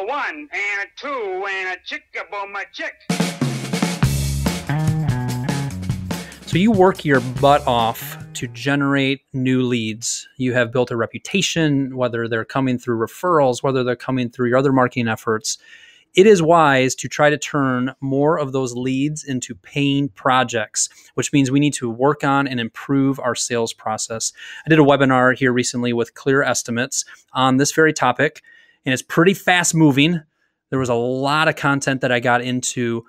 a one and a two and a chick-a-boom-a chick. So you work your butt off to generate new leads. You have built a reputation, whether they're coming through referrals, whether they're coming through your other marketing efforts. It is wise to try to turn more of those leads into paying projects, which means we need to work on and improve our sales process. I did a webinar here recently with Clear Estimates on this very topic, and it's pretty fast moving. There was a lot of content that I got into.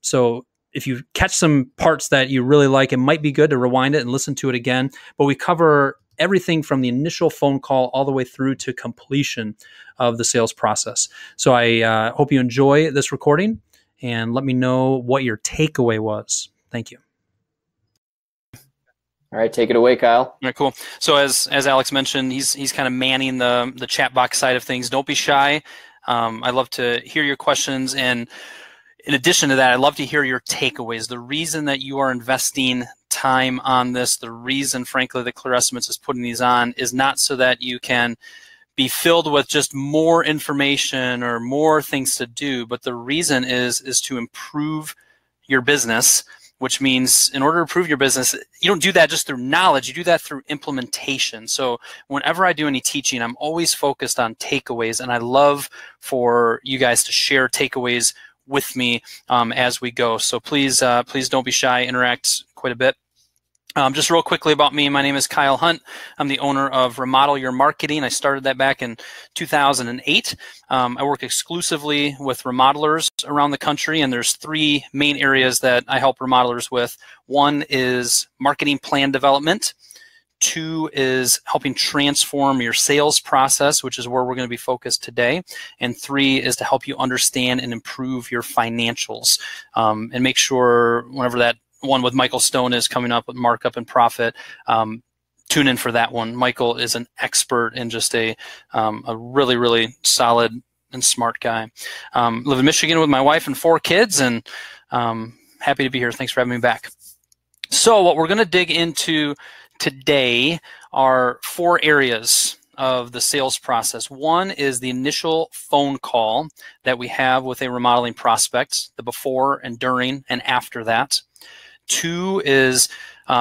So if you catch some parts that you really like, it might be good to rewind it and listen to it again. But we cover everything from the initial phone call all the way through to completion of the sales process. So I hope you enjoy this recording, and let me know what your takeaway was. Thank you. All right, take it away, Kyle. All right, cool. So as Alex mentioned, he's kind of manning the chat box side of things. Don't be shy. I'd love to hear your questions, and in addition to that, I'd love to hear your takeaways. The reason that you are investing time on this, the reason, frankly, that Clear Estimates is putting these on is not so that you can be filled with just more information or more things to do, but the reason is to improve your business, which means in order to improve your business, you don't do that just through knowledge, you do that through implementation. So whenever I do any teaching, I'm always focused on takeaways, and I love for you guys to share takeaways with me as we go. So please, please don't be shy, interact quite a bit. Just real quickly about me, my name is Kyle Hunt. I'm the owner of Remodel Your Marketing. I started that back in 2008. I work exclusively with remodelers around the country, and there's three main areas that I help remodelers with. One is marketing plan development. Two is helping transform your sales process, which is where we're going to be focused today. And three is to help you understand and improve your financials. And make sure whenever that one with Michael Stone is coming up with Markup and Profit, tune in for that one. Michael is an expert and just a really, really solid and smart guy. Live in Michigan with my wife and four kids, and happy to be here. Thanks for having me back. So what we're going to dig into today are four areas of the sales process. One is the initial phone call that we have with a remodeling prospect, the before and during and after that. Two is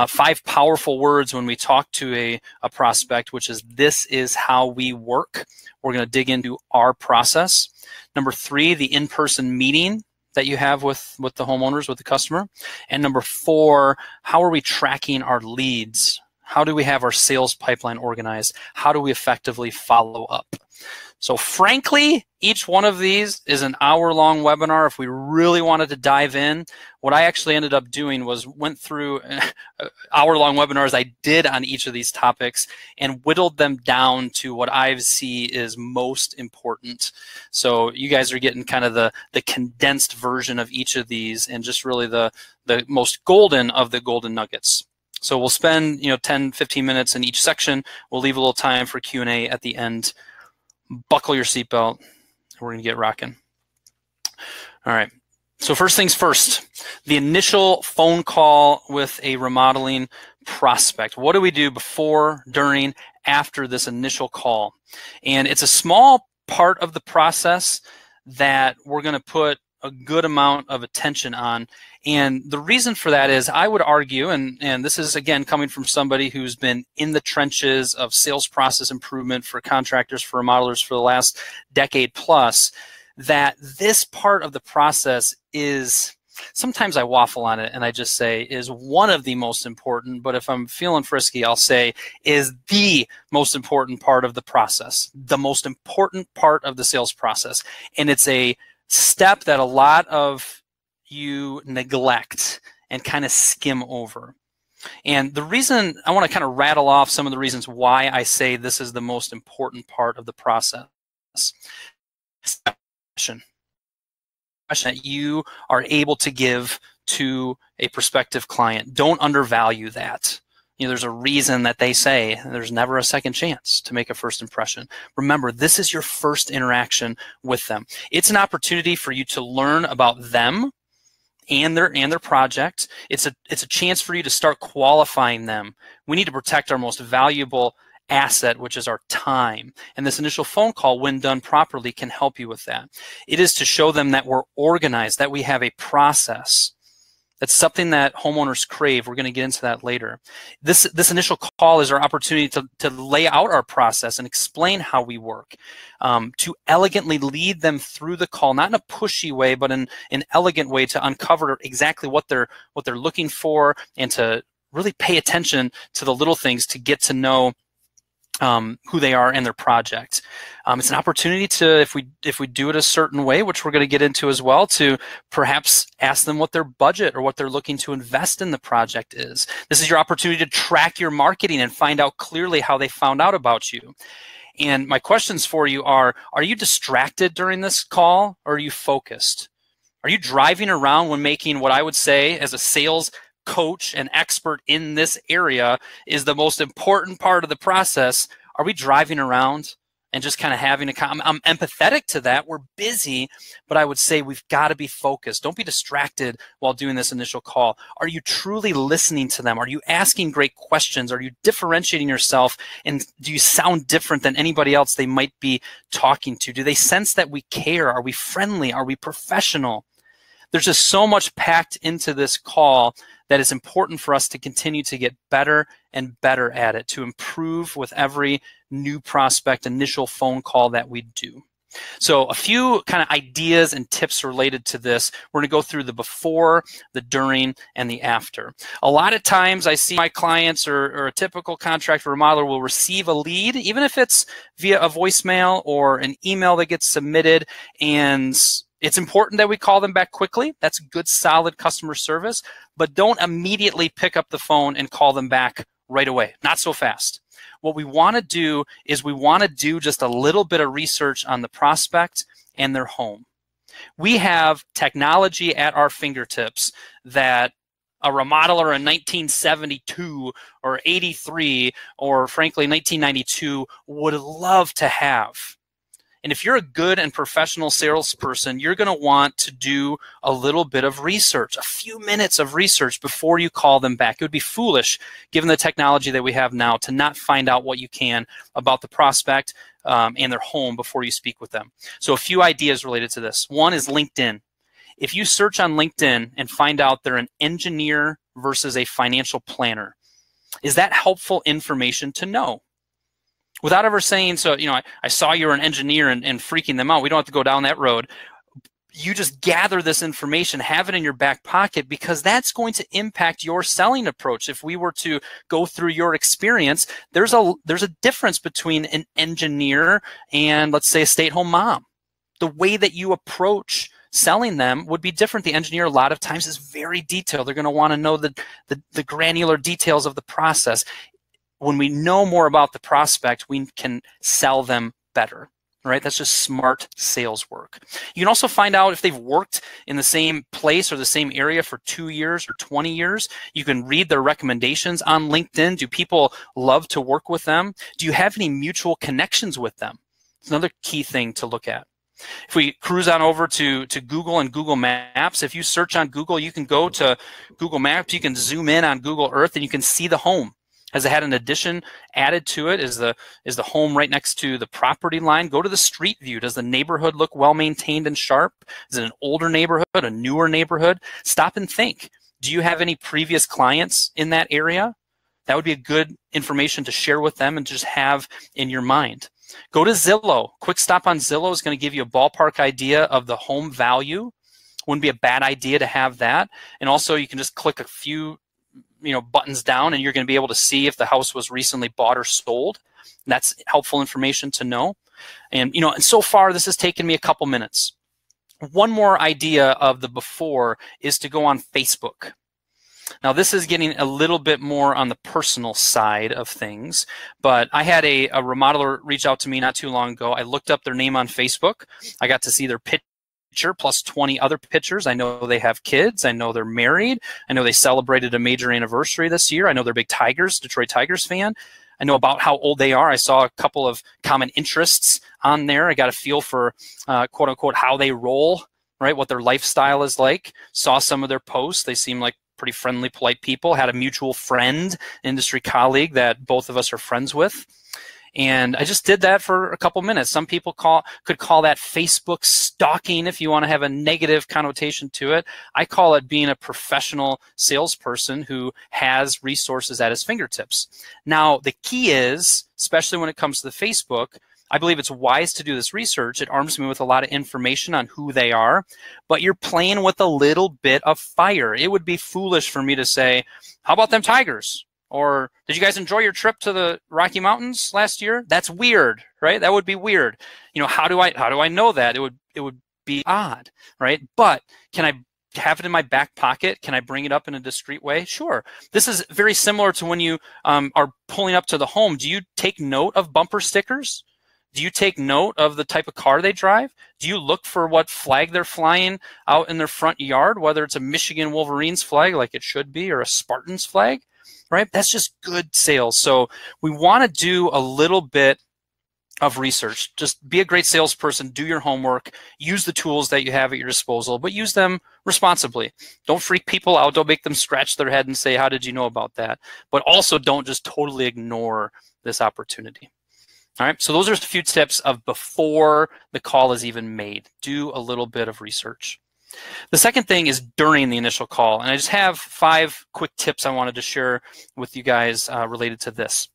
five powerful words when we talk to a prospect, which is this is how we work. We're going to dig into our process. Number three, the in-person meeting that you have with the homeowners, with the customer. And number four, how are we tracking our leads? How do we have our sales pipeline organized? How do we effectively follow up? So frankly, each one of these is an hour-long webinar if we really wanted to dive in. What I actually ended up doing was went through hour-long webinars I did on each of these topics and whittled them down to what I see is most important. So you guys are getting kind of the condensed version of each of these and just really the most golden of the golden nuggets. So we'll spend 10, 15 minutes in each section. We'll leave a little time for Q&A at the end. Buckle your seatbelt. We're gonna get rocking. All right, so first things first, the initial phone call with a remodeling prospect. What do we do before, during, after this initial call? And it's a small part of the process that we're gonna put a good amount of attention on. And the reason for that is I would argue, and this is again coming from somebody who's been in the trenches of sales process improvement for contractors, for remodelers for the last decade plus, that this part of the process is, sometimes I waffle on it and I just say is one of the most important, but if I'm feeling frisky, I'll say is the most important part of the process, the most important part of the sales process. And it's a step that a lot of you neglect and kind of skim over. And the reason I want to kind of rattle off some of the reasons why I say this is the most important part of the process. Question that you are able to give to a prospective client. Don't undervalue that. There's a reason that they say there's never a second chance to make a first impression. Remember, this is your first interaction with them. It's an opportunity for you to learn about them and their project. It's a chance for you to start qualifying them. We need to protect our most valuable asset, which is our time. And this initial phone call, when done properly, can help you with that. It is to show them that we're organized, that we have a process. That's something that homeowners crave. We're going to get into that later. This initial call is our opportunity to lay out our process and explain how we work, to elegantly lead them through the call, not in a pushy way, but in an elegant way to uncover exactly what they're looking for and to really pay attention to the little things to get to know who they are and their project. It's an opportunity to, if we do it a certain way, which we're going to get into as well, to perhaps ask them what their budget or what they're looking to invest in the project is. This is your opportunity to track your marketing and find out clearly how they found out about you. And my questions for you are you distracted during this call, or are you focused? Are you driving around when making what I would say as a sales coach and expert in this area is the most important part of the process? Are we driving around and just kind of having a I'm empathetic to that. We're busy, but I would say we've got to be focused. Don't be distracted while doing this initial call. Are you truly listening to them? Are you asking great questions? Are you differentiating yourself? And do you sound different than anybody else they might be talking to? Do they sense that we care? Are we friendly? Are we professional? There's just so much packed into this call that it's important for us to continue to get better and better at it, to improve with every new prospect initial phone call that we do. So a few kind of ideas and tips related to this. We're going to go through the before, the during, and the after. A lot of times I see my clients or a typical contractor remodeler will receive a lead, even if it's via a voicemail or an email that gets submitted, and it's important that we call them back quickly. That's good, solid customer service, but don't immediately pick up the phone and call them back right away. Not so fast. What we want to do is we want to do just a little bit of research on the prospect and their home. We have technology at our fingertips that a remodeler in 1972 or 83 or frankly 1992 would love to have. And if you're a good and professional salesperson, you're going to want to do a little bit of research, a few minutes of research before you call them back. It would be foolish, given the technology that we have now, to not find out what you can about the prospect and their home before you speak with them. So a few ideas related to this. One is LinkedIn. If you search on LinkedIn and find out they're an engineer versus a financial planner, is that helpful information to know? Without ever saying, so, you know, I saw you're an engineer and freaking them out. We don't have to go down that road. You just gather this information, have it in your back pocket, because that's going to impact your selling approach. If we were to go through your experience, there's a difference between an engineer and, let's say, a stay-at-home mom. The way that you approach selling them would be different. The engineer a lot of times is very detailed. They're going to want to know the granular details of the process. When we know more about the prospect, we can sell them better, right? That's just smart sales work. You can also find out if they've worked in the same place or the same area for 2 years or 20 years. You can read their recommendations on LinkedIn. Do people love to work with them? Do you have any mutual connections with them? It's another key thing to look at. If we cruise on over to Google and Google Maps, if you search on Google, you can go to Google Maps, you can zoom in on Google Earth, and you can see the home. Has it had an addition added to it? Is the home right next to the property line? Go to the street view. Does the neighborhood look well-maintained and sharp? Is it an older neighborhood, a newer neighborhood? Stop and think. Do you have any previous clients in that area? That would be a good information to share with them and just have in your mind. Go to Zillow. Quick stop on Zillow is going to give you a ballpark idea of the home value. Wouldn't be a bad idea to have that. And also you can just click a few buttons down and you're going to be able to see if the house was recently bought or sold. That's helpful information to know. And and so far this has taken me a couple minutes. One more idea of the before is to go on Facebook. Now this is getting a little bit more on the personal side of things, but I had a remodeler reach out to me not too long ago. I looked up their name on Facebook. I got to see their picture plus 20 other pictures. I know they have kids. I know they're married. I know they celebrated a major anniversary this year. I know they're big Detroit Tigers fan. I know about how old they are. I saw a couple of common interests on there. I got a feel for, quote unquote, how they roll, right? What their lifestyle is like. Saw some of their posts. They seem like pretty friendly, polite people. Had a mutual friend, industry colleague that both of us are friends with. And I just did that for a couple minutes. Some people could call that Facebook stalking if you want to have a negative connotation to it. I call it being a professional salesperson who has resources at his fingertips. Now, the key is, especially when it comes to the Facebook, I believe it's wise to do this research. It arms me with a lot of information on who they are, but you're playing with a little bit of fire. It would be foolish for me to say, how about them Tigers? Or did you guys enjoy your trip to the Rocky Mountains last year? That's weird, right? That would be weird. You know, how do I know that? It would be odd, right? But can I have it in my back pocket? Can I bring it up in a discreet way? Sure. This is very similar to when you are pulling up to the home. Do you take note of bumper stickers? Do you take note of the type of car they drive? Do you look for what flag they're flying out in their front yard, whether it's a Michigan Wolverines flag like it should be or a Spartans flag, right? That's just good sales. So we want to do a little bit of research. Just be a great salesperson, do your homework, use the tools that you have at your disposal, but use them responsibly. Don't freak people out. Don't make them scratch their head and say, how did you know about that? But also don't just totally ignore this opportunity. All right, so those are a few tips of before the call is even made. Do a little bit of research. The second thing is during the initial call, and I just have 5 quick tips I wanted to share with you guys related to this.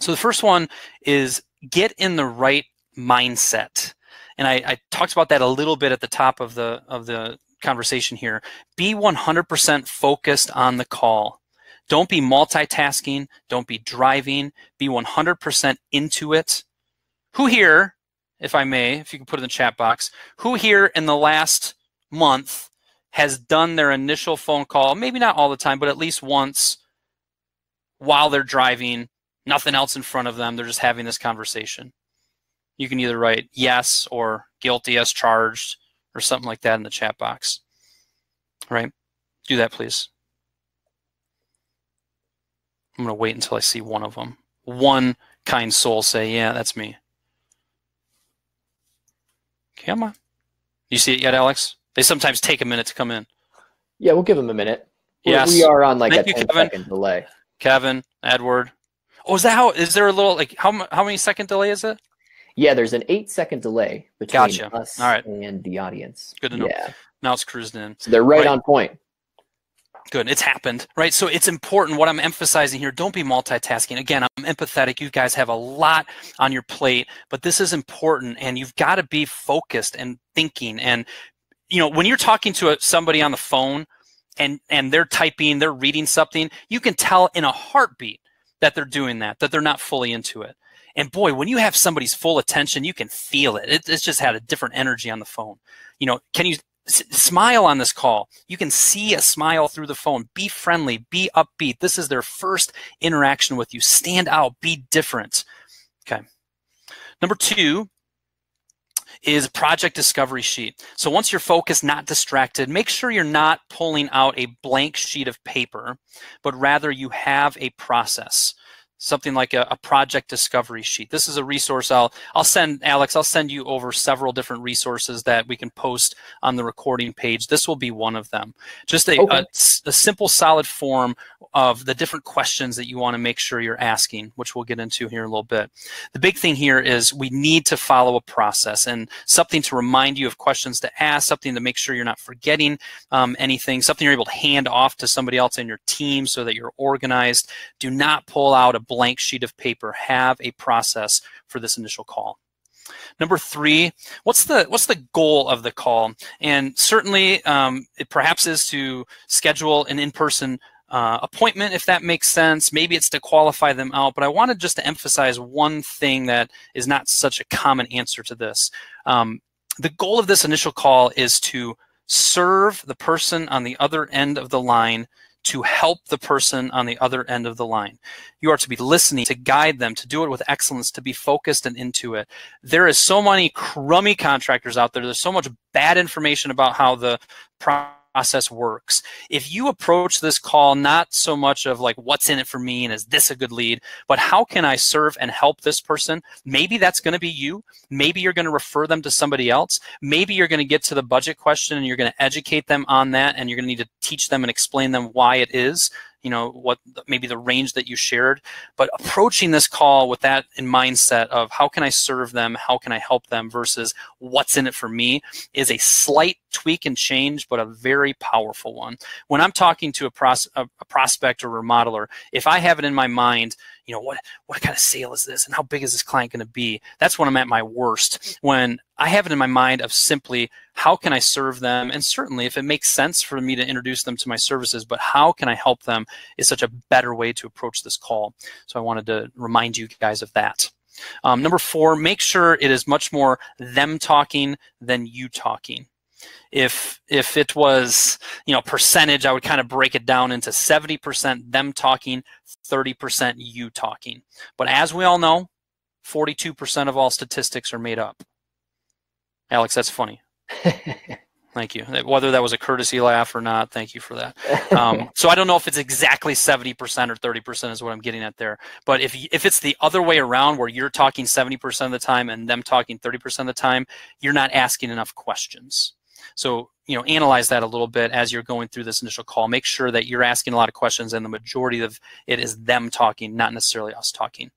So the first one is get in the right mindset, and I talked about that a little bit at the top of the conversation here. Be 100% focused on the call. Don't be multitasking. Don't be driving. Be 100% into it. Who here, if I may, if you can put it in the chat box, who here in the last month has done their initial phone call, maybe not all the time, but at least once while they're driving, nothing else in front of them, they're just having this conversation? You can either write yes or guilty as charged or something like that in the chat box. All right, do that, please. I'm going to wait until I see one of them. One kind soul say, yeah, that's me. Okay, come on. You see it yet, Alex? They sometimes take a minute to come in. Yeah, we'll give them a minute. Yes. We are on like a 10-second delay. Kevin, Edward. Oh, is that how, is there a little, like, how many second delay is it? Yeah, there's an 8-second delay between us and the audience. Good to know. Yeah. Now it's cruising in. So they're right on point. Good, it's happened, right? So it's important, what I'm emphasizing here, don't be multitasking. Again, I'm empathetic. You guys have a lot on your plate, but this is important, and you've got to be focused and thinking. And, you know, when you're talking to somebody on the phone and they're typing, they're reading something, you can tell in a heartbeat that they're doing that they're not fully into it. And boy, when you have somebody's full attention, you can feel it. It's just had a different energy on the phone. You know, can you smile on this call? You can see a smile through the phone. Be friendly, be upbeat. This is their first interaction with you. Stand out, be different. Okay. Number 2 is project discovery sheet. So once you're focused, not distracted, make sure you're not pulling out a blank sheet of paper, but rather you have a process. Something like a project discovery sheet. This is a resource I'll send, Alex, I'll send you over several different resources that we can post on the recording page. This will be one of them. Just a simple, solid form of the different questions that you want to make sure you're asking, which we'll get into here in a little bit. The big thing here is we need to follow a process and something to remind you of questions to ask, something to make sure you're not forgetting anything, something you're able to hand off to somebody else in your team so that you're organized. Do not pull out a blank sheet of paper. Have a process for this initial call. Number 3, what's the goal of the call? And certainly it perhaps is to schedule an in-person appointment, if that makes sense. Maybe it's to qualify them out, but I wanted just to emphasize one thing that is not such a common answer to this. The goal of this initial call is to serve the person on the other end of the line, to help the person on the other end of the line. You are to be listening, to guide them, to do it with excellence, to be focused and into it. There is so many crummy contractors out there. There's so much bad information about how the process works. If you approach this call not so much of like, what's in it for me and is this a good lead, but how can I serve and help this person? Maybe that's going to be you. Maybe you're going to refer them to somebody else. Maybe you're going to get to the budget question and you're going to educate them on that, and you're going to need to teach them and explain them why it is you know, what maybe the range that you shared, but approaching this call with that in mindset of how can I serve them, how can I help them versus what's in it for me is a slight tweak and change, but a very powerful one. When I'm talking to a prospect or remodeler, if I have it in my mind, you know, what kind of sale is this and how big is this client going to be? That's when I'm at my worst. When I have it in my mind of simply how can I serve them, and certainly if it makes sense for me to introduce them to my services, but how can I help them is such a better way to approach this call. So I wanted to remind you guys of that. Number four, make sure it is much more them talking than you talking. If it was, you know, percentage, I would kind of break it down into 70% them talking, 30% you talking. But as we all know, 42% of all statistics are made up. Alex, that's funny. Thank you. Whether that was a courtesy laugh or not, thank you for that. So I don't know if it's exactly 70% or 30% is what I'm getting at there. But if it's the other way around where you're talking 70% of the time and them talking 30% of the time, you're not asking enough questions. So, you know, analyze that a little bit as you're going through this initial call. Make sure that you're asking a lot of questions and the majority of it is them talking, not necessarily us talking.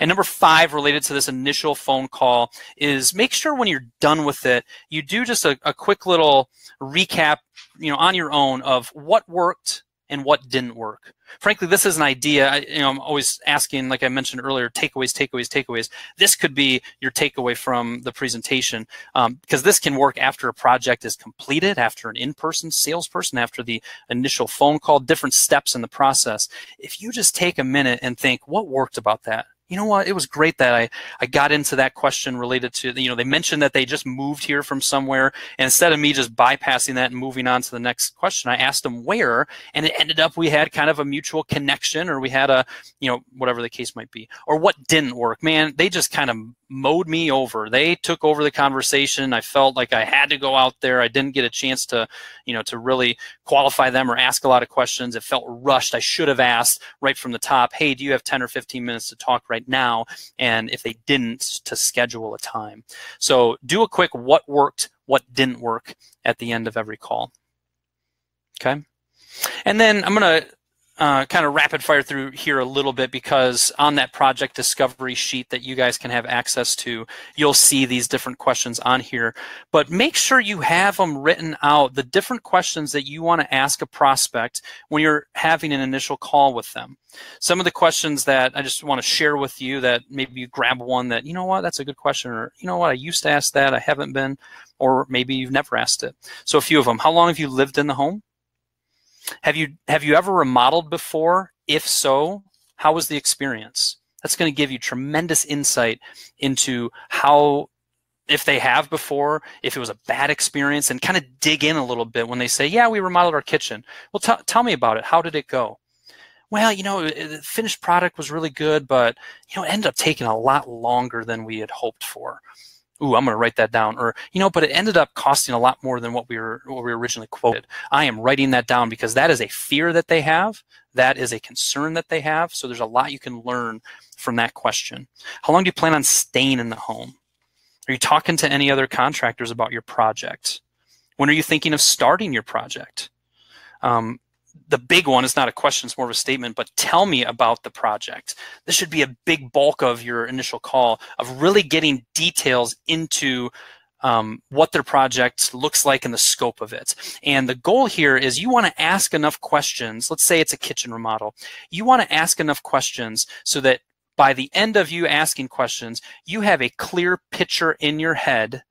And number five, related to this initial phone call, is make sure when you're done with it, you do just a quick little recap, you know, on your own of what worked and what didn't work. Frankly, this is an idea. I'm always asking, like I mentioned earlier, takeaways, takeaways, takeaways. This could be your takeaway from the presentation, because this can work after a project is completed, after an in-person salesperson, after the initial phone call, different steps in the process. If you just take a minute and think, what worked about that? You know what, it was great that I got into that question related to, you know, they mentioned that they just moved here from somewhere, and instead of me just bypassing that and moving on to the next question, I asked them where, and it ended up we had kind of a mutual connection, or we had a, you know, whatever the case might be. Or what didn't work? Man, they just kind of mowed me over. They took over the conversation. I felt like I had to go out there. I didn't get a chance to, you know, to really qualify them or ask a lot of questions. It felt rushed. I should have asked right from the top, hey, do you have 10 or 15 minutes to talk right now? And if they didn't, to schedule a time. So do a quick what worked, what didn't work at the end of every call. Okay. And then I'm going to kind of rapid fire through here a little bit, because on that project discovery sheet that you guys can have access to, you'll see these different questions on here. But make sure you have them written out, the different questions that you want to ask a prospect when you're having an initial call with them. Some of the questions that I just want to share with you that maybe you grab one that, you know what, that's a good question, or you know what, I used to ask that, I haven't been, or maybe you've never asked it. So a few of them. How long have you lived in the home? Have you ever remodeled before? If so, how was the experience? That's going to give you tremendous insight into how, if they have before, if it was a bad experience, and kind of dig in a little bit when they say, yeah, we remodeled our kitchen. Well, tell me about it. How did it go? Well, you know, the finished product was really good, but, you know, it ended up taking a lot longer than we had hoped for. Ooh, I'm going to write that down. Or, you know, but it ended up costing a lot more than what we originally quoted. I am writing that down because that is a fear that they have. That is a concern that they have. So there's a lot you can learn from that question. How long do you plan on staying in the home? Are you talking to any other contractors about your project? When are you thinking of starting your project? The big one is not a question, it's more of a statement, but tell me about the project. This should be a big bulk of your initial call, of really getting details into what their project looks like and the scope of it. And the goal here is you want to ask enough questions. Let's say it's a kitchen remodel. You want to ask enough questions so that by the end of you asking questions, you have a clear picture in your head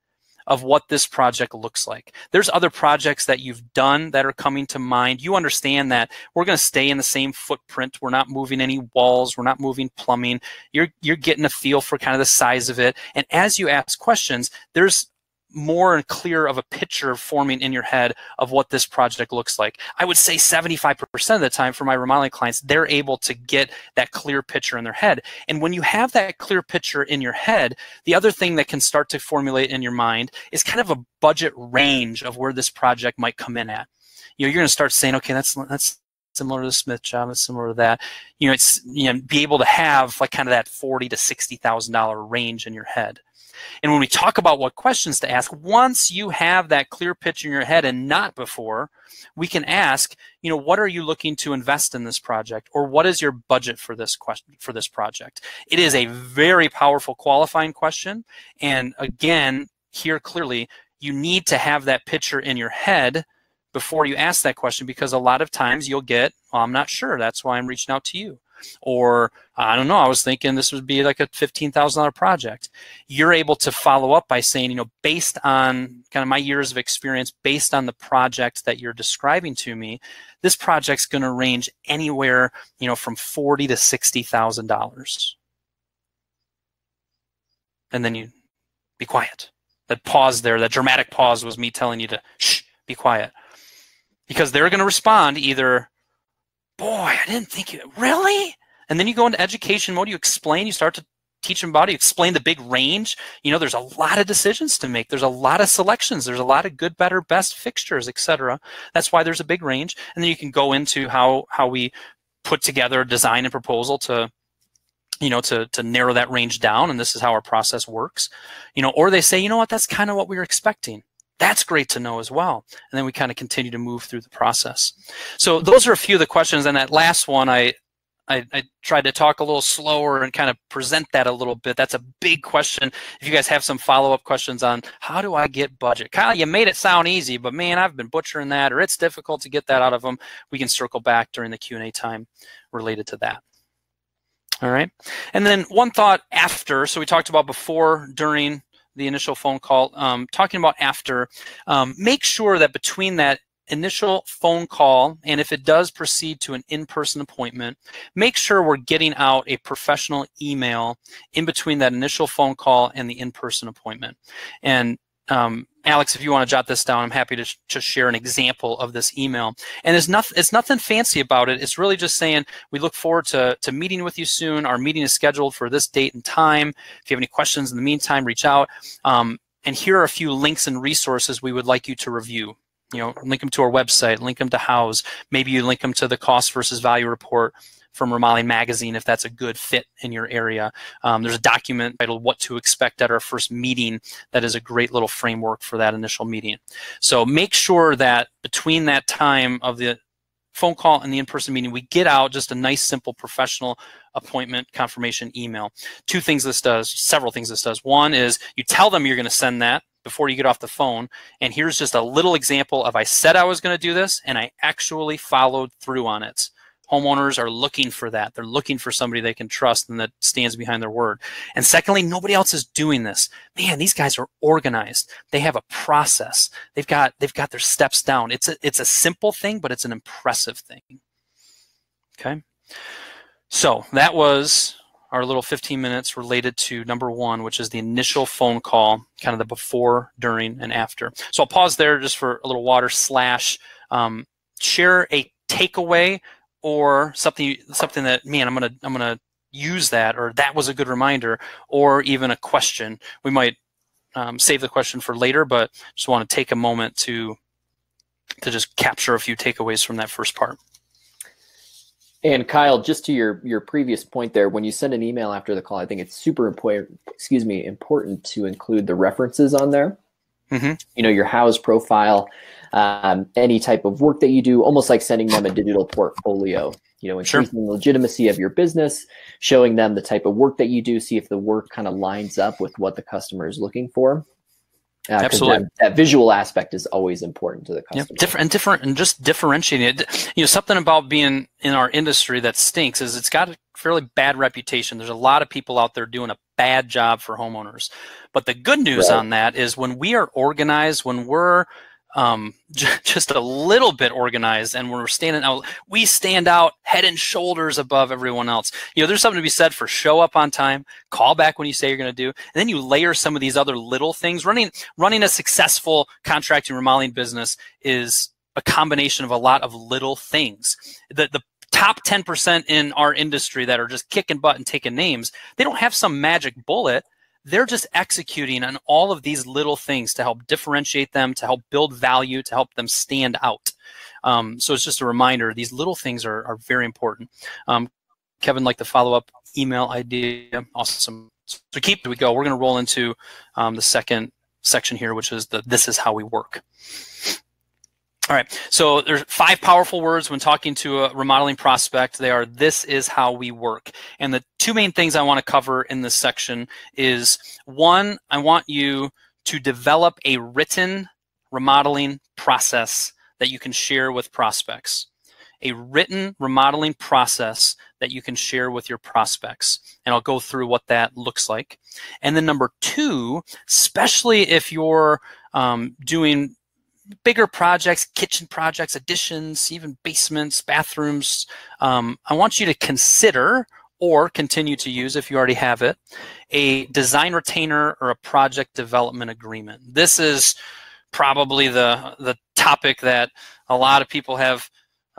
of what this project looks like. There's other projects that you've done that are coming to mind. You understand that we're going to stay in the same footprint. We're not moving any walls. We're not moving plumbing. You're getting a feel for kind of the size of it. And as you ask questions, there's more and clearer of a picture forming in your head of what this project looks like. I would say 75% of the time for my remodeling clients, they're able to get that clear picture in their head. And when you have that clear picture in your head, the other thing that can start to formulate in your mind is kind of a budget range of where this project might come in at. You know, you're going to start saying, okay, that's similar to the Smith job, it's similar to that. You know, be able to have like kind of that $40,000 to $60,000 range in your head. And when we talk about what questions to ask, once you have that clear pitch in your head and not before, we can ask, you know, what are you looking to invest in this project, or what is your budget for this question, for this project? It is a very powerful qualifying question. And again, here clearly, you need to have that picture in your head before you ask that question, because a lot of times you'll get, well, I'm not sure, that's why I'm reaching out to you. Or, I don't know, I was thinking this would be like a $15,000 project. You're able to follow up by saying, you know, based on kind of my years of experience, based on the project that you're describing to me, this project's going to range anywhere, you know, from $40,000 to $60,000. And then you be quiet. That pause there, that dramatic pause was me telling you to shh, be quiet. Because they're going to respond either, boy, I didn't think you, really? And then you go into education mode, you explain, you start to teach them about it, you explain the big range. You know, there's a lot of decisions to make. There's a lot of selections. There's a lot of good, better, best fixtures, etc. That's why there's a big range. And then you can go into how we put together a design and proposal to, you know, to narrow that range down, and this is how our process works. You know, or they say, you know what, that's kind of what we were expecting. That's great to know as well. And then we kind of continue to move through the process. So those are a few of the questions. And that last one, I tried to talk a little slower and kind of present that a little bit. That's a big question. If you guys have some follow-up questions on how do I get budget? Kyle, you made it sound easy, but man, I've been butchering that, or it's difficult to get that out of them. We can circle back during the Q&A time related to that. All right. And then one thought after, so we talked about before, during, the initial phone call, talking about after, make sure that between that initial phone call and if it does proceed to an in-person appointment, make sure we're getting out a professional email in between that initial phone call and the in-person appointment. And Alex, if you want to jot this down, I'm happy to just share an example of this email. And it's nothing fancy about it. It's really just saying, we look forward to meeting with you soon. Our meeting is scheduled for this date and time. If you have any questions in the meantime, reach out. And here are a few links and resources we would like you to review. You know, link them to our website, link them to Houzz. Maybe you link them to the cost versus value report from Romali Magazine, if that's a good fit in your area. There's a document titled What to Expect at Our First Meeting that is a great little framework for that initial meeting. So make sure that between that time of the phone call and the in-person meeting, we get out just a nice, simple, professional appointment confirmation email. Two things this does, several things this does. One is you tell them you're going to send that before you get off the phone, and here's just a little example of I said I was going to do this, and I actually followed through on it. Homeowners are looking for that. They're looking for somebody they can trust and that stands behind their word. And secondly, nobody else is doing this. Man, these guys are organized. They have a process. They've got their steps down. It's a simple thing, but it's an impressive thing. Okay. So that was our little 15 minutes related to number one, which is the initial phone call, kind of the before, during, and after. So I'll pause there just for a little water slash, share a takeaway or something that, man, I'm gonna use that, or that was a good reminder, or even a question. We might save the question for later, but just want to take a moment to just capture a few takeaways from that first part. And Kyle, just to your previous point there, when you send an email after the call, I think it's super important, important to include the references on there. Mm-hmm. You know, your Houzz profile, any type of work that you do, almost like sending them a digital portfolio, you know, increasing the legitimacy of your business, showing them the type of work that you do, see if the work kind of lines up with what the customer is looking for. Absolutely. That visual aspect is always important to the customer. Yep. Different, and just differentiating it. You know, something about being in our industry that stinks is it's got a fairly bad reputation. There's a lot of people out there doing a bad job for homeowners. But the good news on that is when we are organized, when we're just a little bit organized, and when we're standing out, we stand out head and shoulders above everyone else. You know, there's something to be said for show up on time, call back when you say you're going to do, and then you layer some of these other little things. Running a successful contracting remodeling business is a combination of a lot of little things. The top 10% in our industry that are just kicking butt and taking names, they don't have some magic bullet. They're just executing on all of these little things to help differentiate them, to help build value, to help them stand out. So it's just a reminder, these little things are very important. Kevin liked the follow-up email idea. Awesome. So we keep it, we go. We're going to roll into the second section here, which is the this is how we work. All right, so there's 5 powerful words when talking to a remodeling prospect. They are, this is how we work. And the 2 main things I want to cover in this section is, 1, I want you to develop a written remodeling process that you can share with prospects. A written remodeling process that you can share with your prospects. And I'll go through what that looks like. And then number 2, especially if you're doing bigger projects, kitchen projects, additions, even basements, bathrooms, I want you to consider or continue to use, if you already have it, a design retainer or a project development agreement. This is probably the topic that a lot of people have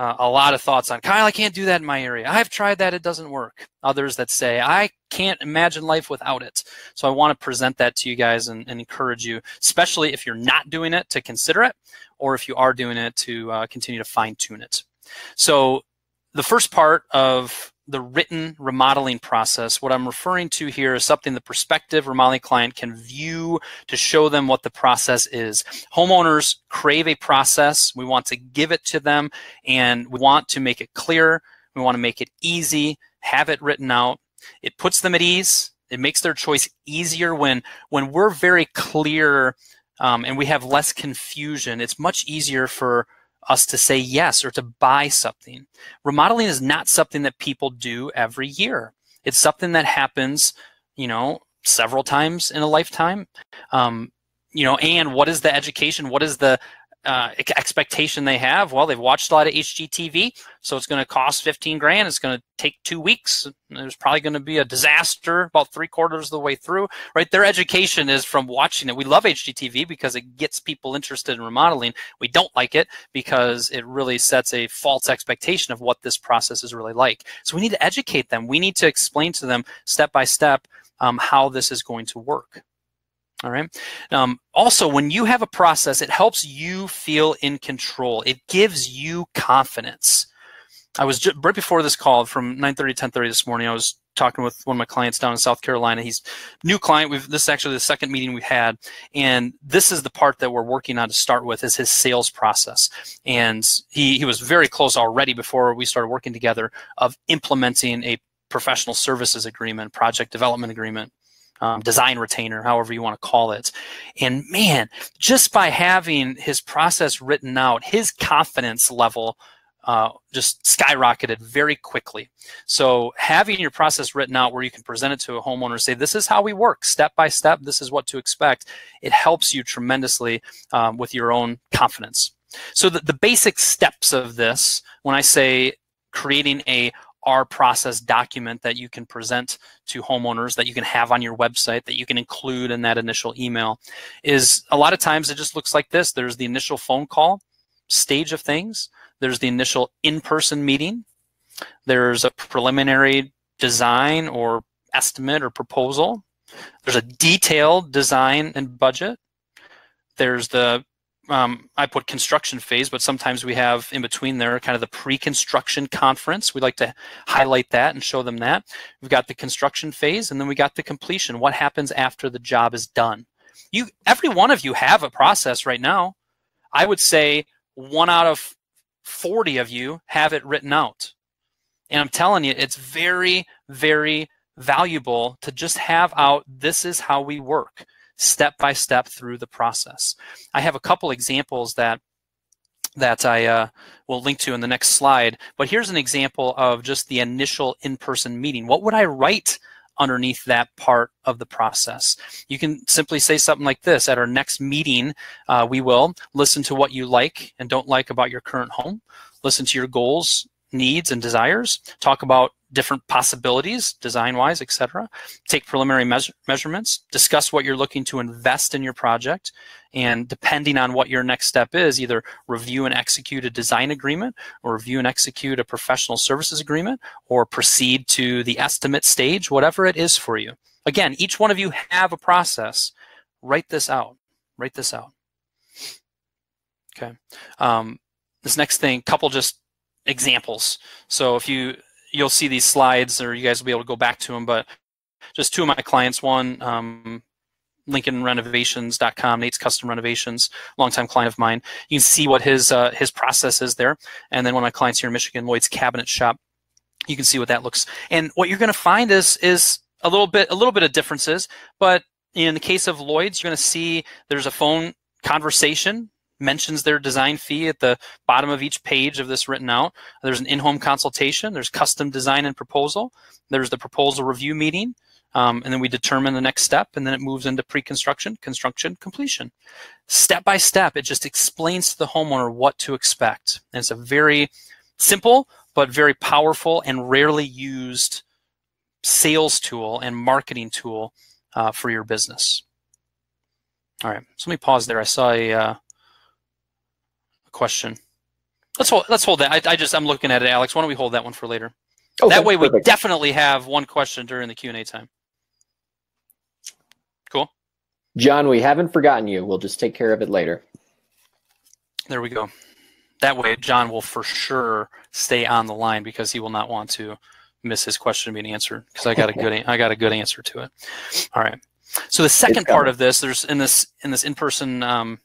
a lot of thoughts on. Kyle, I can't do that in my area. I've tried that, it doesn't work. Others that say, I can't imagine life without it. So I want to present that to you guys and encourage you, especially if you're not doing it, to consider it, or if you are doing it, to continue to fine-tune it. So the first part of the written remodeling process, what I'm referring to here is something the prospective remodeling client can view to show them what the process is. Homeowners crave a process. We want to give it to them, and we want to make it clear. We want to make it easy, have it written out. It puts them at ease. It makes their choice easier when we're very clear and we have less confusion. It's much easier for us to say yes or to buy something. Remodeling is not something that people do every year. It's something that happens, you know, several times in a lifetime. You know, and what is the education? What is the expectation they have? Well, they've watched a lot of HGTV, so it's going to cost 15 grand. It's going to take 2 weeks. There's probably going to be a disaster about 3/4 of the way through, right? Their education is from watching it. We love HGTV because it gets people interested in remodeling. We don't like it because it really sets a false expectation of what this process is really like. So we need to educate them. We need to explain to them step by step how this is going to work. All right. Also, when you have a process, it helps you feel in control. It gives you confidence. I was just, right before this call from 9:30 to 10:30 this morning, I was talking with one of my clients down in South Carolina. He's a new client. This is actually the second meeting we've had. And this is the part that we're working on to start with, is his sales process. And he was very close already before we started working together of implementing a professional services agreement, project development agreement. Design retainer, however you want to call it. And man, just by having his process written out, his confidence level just skyrocketed very quickly. So having your process written out where you can present it to a homeowner, say, this is how we work, step by step, this is what to expect. It helps you tremendously with your own confidence. So the basic steps of this, when I say creating a our process document that you can present to homeowners, that you can have on your website, that you can include in that initial email, is a lot of times it just looks like this. There's the initial phone call stage of things. There's the initial in-person meeting. There's a preliminary design or estimate or proposal. There's a detailed design and budget. There's the I put construction phase, but sometimes we have in between there kind of the pre-construction conference. We like to highlight that and show them that. We've got the construction phase, and then we got the completion. What happens after the job is done? Every one of you have a process right now. I would say 1 out of 40 of you have it written out. And I'm telling you, it's very, very valuable to just have out, this is how we work, step by step through the process. I have a couple examples that I will link to in the next slide, but here's an example of just the initial in-person meeting. What would I write underneath that part of the process? You can simply say something like this: at our next meeting, we will listen to what you like and don't like about your current home, listen to your goals, needs, and desires, talk about different possibilities, design-wise, etc. Take preliminary measurements, discuss what you're looking to invest in your project, and depending on what your next step is, either review and execute a design agreement, or review and execute a professional services agreement, or proceed to the estimate stage, whatever it is for you. Again, each one of you have a process. Write this out. Write this out. Okay. This next thing, couple just examples. So if you'll see these slides, or you guys will be able to go back to them, but just two of my clients, one LincolnRenovations.com, Nate's Custom Renovations, longtime client of mine. You can see what his process is there. And then one of my clients here in Michigan, Lloyd's Cabinet Shop, you can see what that looks. And what you're going to find is a little bit of differences. But in the case of Lloyd's, you're going to see there's a phone conversation, mentions their design fee at the bottom of each page of this written out. There's an in-home consultation. There's custom design and proposal. There's the proposal review meeting. And then we determine the next step, and then it moves into pre-construction, construction, completion. Step by step, it just explains to the homeowner what to expect. And it's a very simple but very powerful and rarely used sales tool and marketing tool for your business. All right, so let me pause there. I saw a question. Let's hold that. I'm looking at it, Alex. Why don't we hold that one for later? Okay, that way we perfect. Definitely have one question during the Q&A time. Cool. John, we haven't forgotten you. We'll just take care of it later. There we go. That way John will for sure stay on the line because he will not want to miss his question being answered, because I got a good answer to it. All right. So the second part of this, there's in this in-person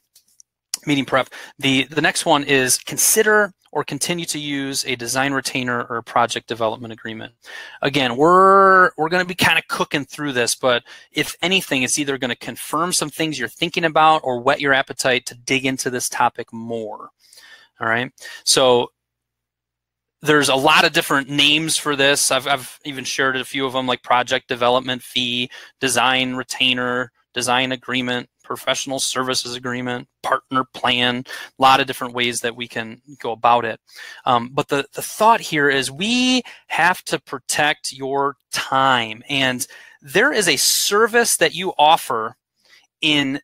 meeting prep, the next one is consider or continue to use a design retainer or a project development agreement. Again, we're going to be kind of cooking through this, but if anything, it's either going to confirm some things you're thinking about or whet your appetite to dig into this topic more. All right, so there's a lot of different names for this. I've even shared a few of them, like project development fee, design retainer, design agreement, professional services agreement, partner plan, a lot of different ways that we can go about it. But the thought here is we have to protect your time. And there is a service that you offer in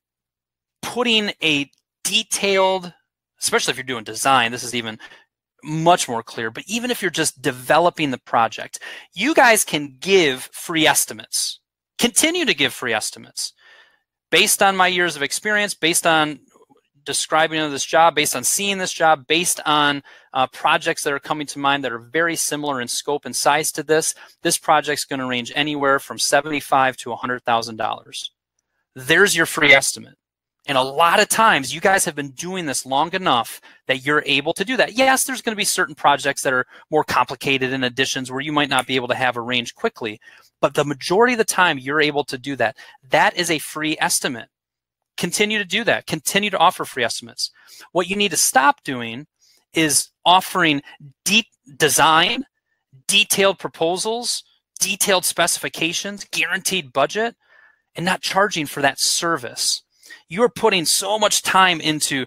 putting a detailed, especially if you're doing design, this is even much more clear, but even if you're just developing the project, you guys can give free estimates, continue to give free estimates. Based on my years of experience, based on describing this job, based on seeing this job, based on projects that are coming to mind that are very similar in scope and size to this, this project's going to range anywhere from $75,000 to $100,000. There's your free estimate. And a lot of times you guys have been doing this long enough that you're able to do that. Yes, there's going to be certain projects that are more complicated and additions where you might not be able to have a range quickly, but the majority of the time you're able to do that. That is a free estimate. Continue to do that. Continue to offer free estimates. What you need to stop doing is offering deep design, detailed proposals, detailed specifications, guaranteed budget, and not charging for that service. You're putting so much time into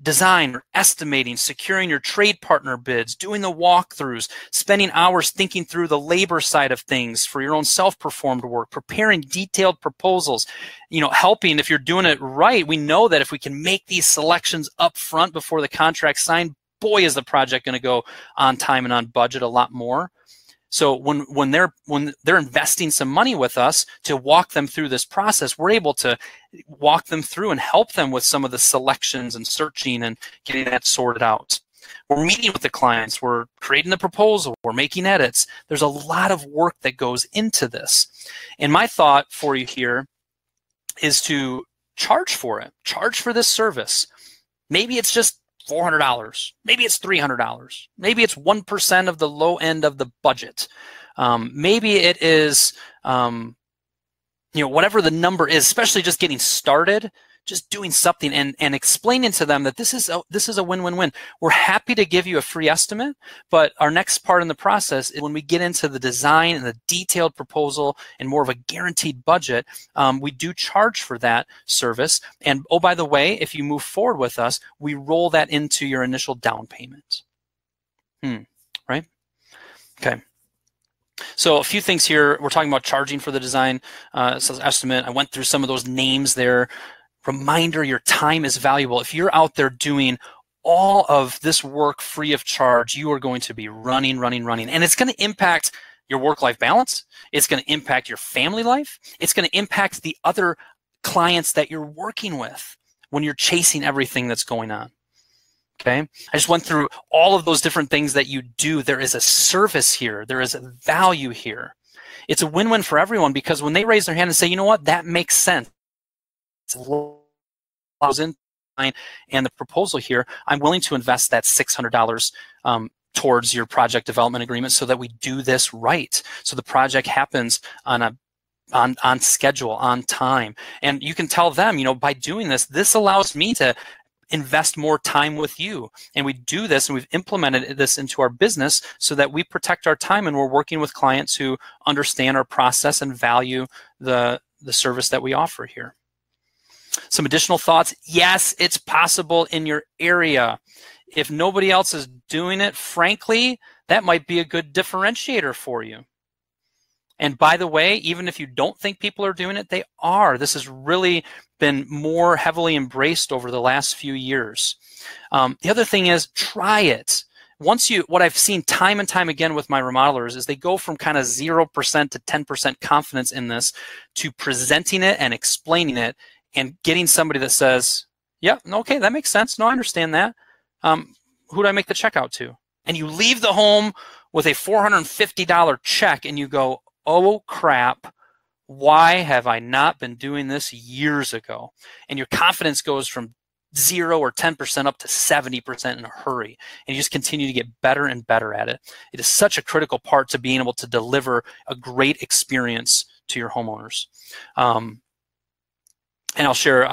design, estimating, securing your trade partner bids, doing the walkthroughs, spending hours thinking through the labor side of things for your own self-performed work, preparing detailed proposals, you know, helping if you're doing it right. We know that if we can make these selections up front before the contract's signed, boy, is the project going to go on time and on budget a lot more. So when they're investing some money with us to walk them through this process, we're able to walk them through and help them with some of the selections and searching and getting that sorted out. We're meeting with the clients, we're creating the proposal, we're making edits. There's a lot of work that goes into this. And my thought for you here is to charge for it, charge for this service. Maybe it's just $400, maybe it's $300, maybe it's 1% of the low end of the budget. Maybe it is, you know, whatever the number is, especially just getting started, just doing something and explaining to them that this is a win-win-win. We're happy to give you a free estimate, but our next part in the process is when we get into the design and the detailed proposal and more of a guaranteed budget, we do charge for that service. And oh, by the way, if you move forward with us, we roll that into your initial down payment. Right? Okay. So a few things here. We're talking about charging for the design estimate. I went through some of those names there. Reminder, your time is valuable. If you're out there doing all of this work free of charge, you are going to be running. And it's going to impact your work-life balance. It's going to impact your family life. It's going to impact the other clients that you're working with when you're chasing everything that's going on. Okay, I just went through all of those different things that you do. There is a service here. There is a value here. it's a win-win for everyone, because when they raise their hand and say, you know what, that makes sense, and the proposal here, I'm willing to invest that $600 towards your project development agreement so that we do this right, so the project happens on schedule, on time. And you can tell them, you know, by doing this, this allows me to invest more time with you. And we do this, and we've implemented this into our business so that we protect our time, and we're working with clients who understand our process and value the service that we offer here. Some additional thoughts. Yes, it's possible in your area. If nobody else is doing it, frankly, that might be a good differentiator for you. And by the way, even if you don't think people are doing it, they are. This has really been more heavily embraced over the last few years. The other thing is, try it. Once you, what I've seen time and time again with my remodelers is they go from kind of 0% to 10% confidence in this to presenting it and explaining it and getting somebody that says, yeah, okay, that makes sense. No, I understand that. Who do I make the check out to? And you leave the home with a $450 check and you go, oh crap, why have I not been doing this years ago? And your confidence goes from 0 or 10% up to 70% in a hurry. And you just continue to get better and better at it. It is such a critical part to being able to deliver a great experience to your homeowners. And I'll share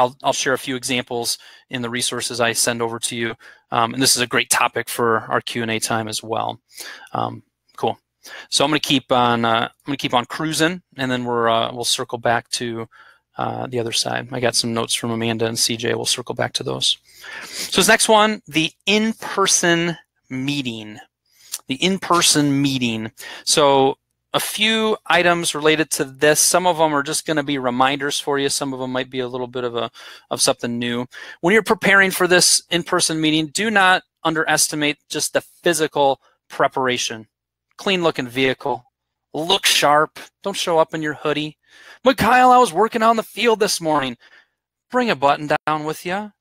a few examples in the resources I send over to you. And this is a great topic for our Q&A time as well. Cool. So I'm gonna keep on cruising, and then we'll circle back to the other side. I got some notes from Amanda and CJ. We'll circle back to those. So this next one, the in-person meeting. The in-person meeting. So a few items related to this. Some of them are just going to be reminders for you. Some of them might be a little bit of something new. When you're preparing for this in-person meeting, do not underestimate just the physical preparation. Clean looking vehicle. Look sharp. Don't show up in your hoodie. But Kyle, I was working on the field this morning. Bring a button down with you.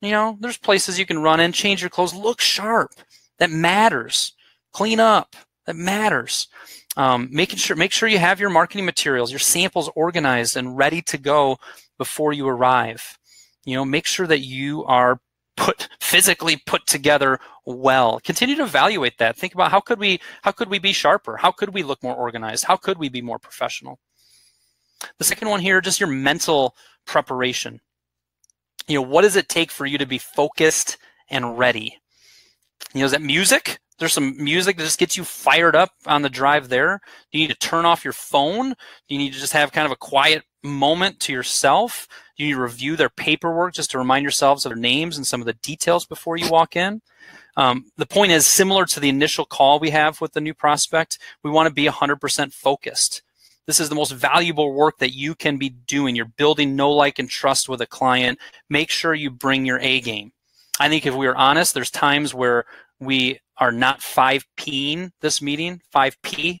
You know, there's places you can run in, change your clothes. Look sharp. That matters. Clean up. That matters. Make sure you have your marketing materials, your samples organized and ready to go before you arrive. You know, make sure that you are physically put together well. Continue to evaluate that. Think about how could we be sharper? How could we look more organized? How could we be more professional? The second one here, just your mental preparation. You know, what does it take for you to be focused and ready? You know, is that music? There's some music that just gets you fired up on the drive there. Do you need to turn off your phone? Do you need to just have kind of a quiet moment to yourself? Do you need to review their paperwork just to remind yourselves of their names and some of the details before you walk in? The point is, similar to the initial call we have with the new prospect, we want to be 100% focused. This is the most valuable work that you can be doing. You're building know, like, and trust with a client. Make sure you bring your A game. I think if we are honest, there's times where we are not 5P'ing this meeting. 5P. If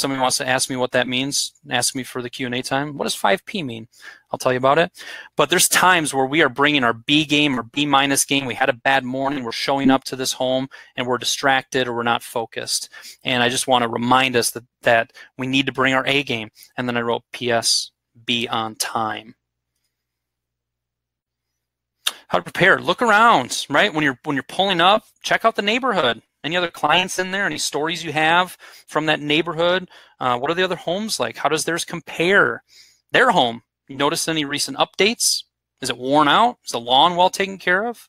somebody wants to ask me what that means, ask me for the Q&A time. What does 5P mean? I'll tell you about it. But there's times where we are bringing our B game or B minus game. We had a bad morning. We're showing up to this home and we're distracted or we're not focused. And I just want to remind us that we need to bring our A game. And then I wrote PS, be on time. How to prepare. Look around, right? When you're pulling up, check out the neighborhood. Any other clients in there? Any stories you have from that neighborhood? What are the other homes like? How does theirs compare? Their home. You notice any recent updates? Is it worn out? Is the lawn well taken care of?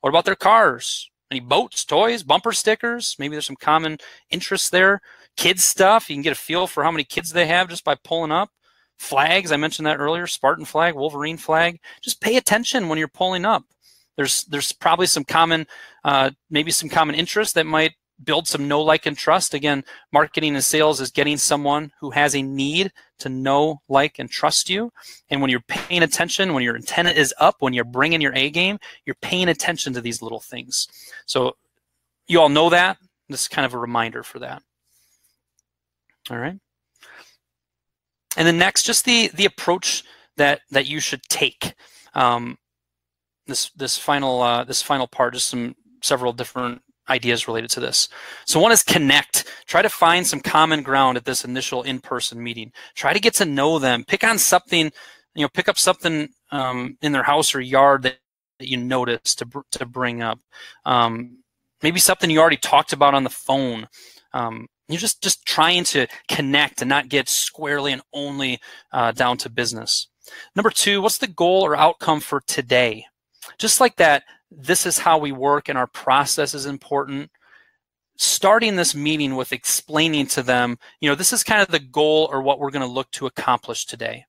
What about their cars? Any boats, toys, bumper stickers? Maybe there's some common interests there. Kids stuff. You can get a feel for how many kids they have just by pulling up. Flags, I mentioned that earlier, Spartan flag, Wolverine flag. Just pay attention when you're pulling up. There's probably some common, maybe some common interest that might build some know, like, and trust. Again, marketing and sales is getting someone who has a need to know, like, and trust you. And when you're paying attention, when your antenna is up, when you're bringing your A game, you're paying attention to these little things. So you all know that. This is kind of a reminder for that. All right. And then next, just the approach that you should take. This final part, just several different ideas related to this. So one is connect. Try to find some common ground at this initial in-person meeting. Try to get to know them. Pick on something, you know, pick up something in their house or yard that you notice to bring up. Maybe something you already talked about on the phone. You're just trying to connect and not get squarely and only down to business. Number two, what's the goal or outcome for today? Just like that, this is how we work and our process is important. Starting this meeting with explaining to them, you know, this is kind of the goal or what we're going to look to accomplish today.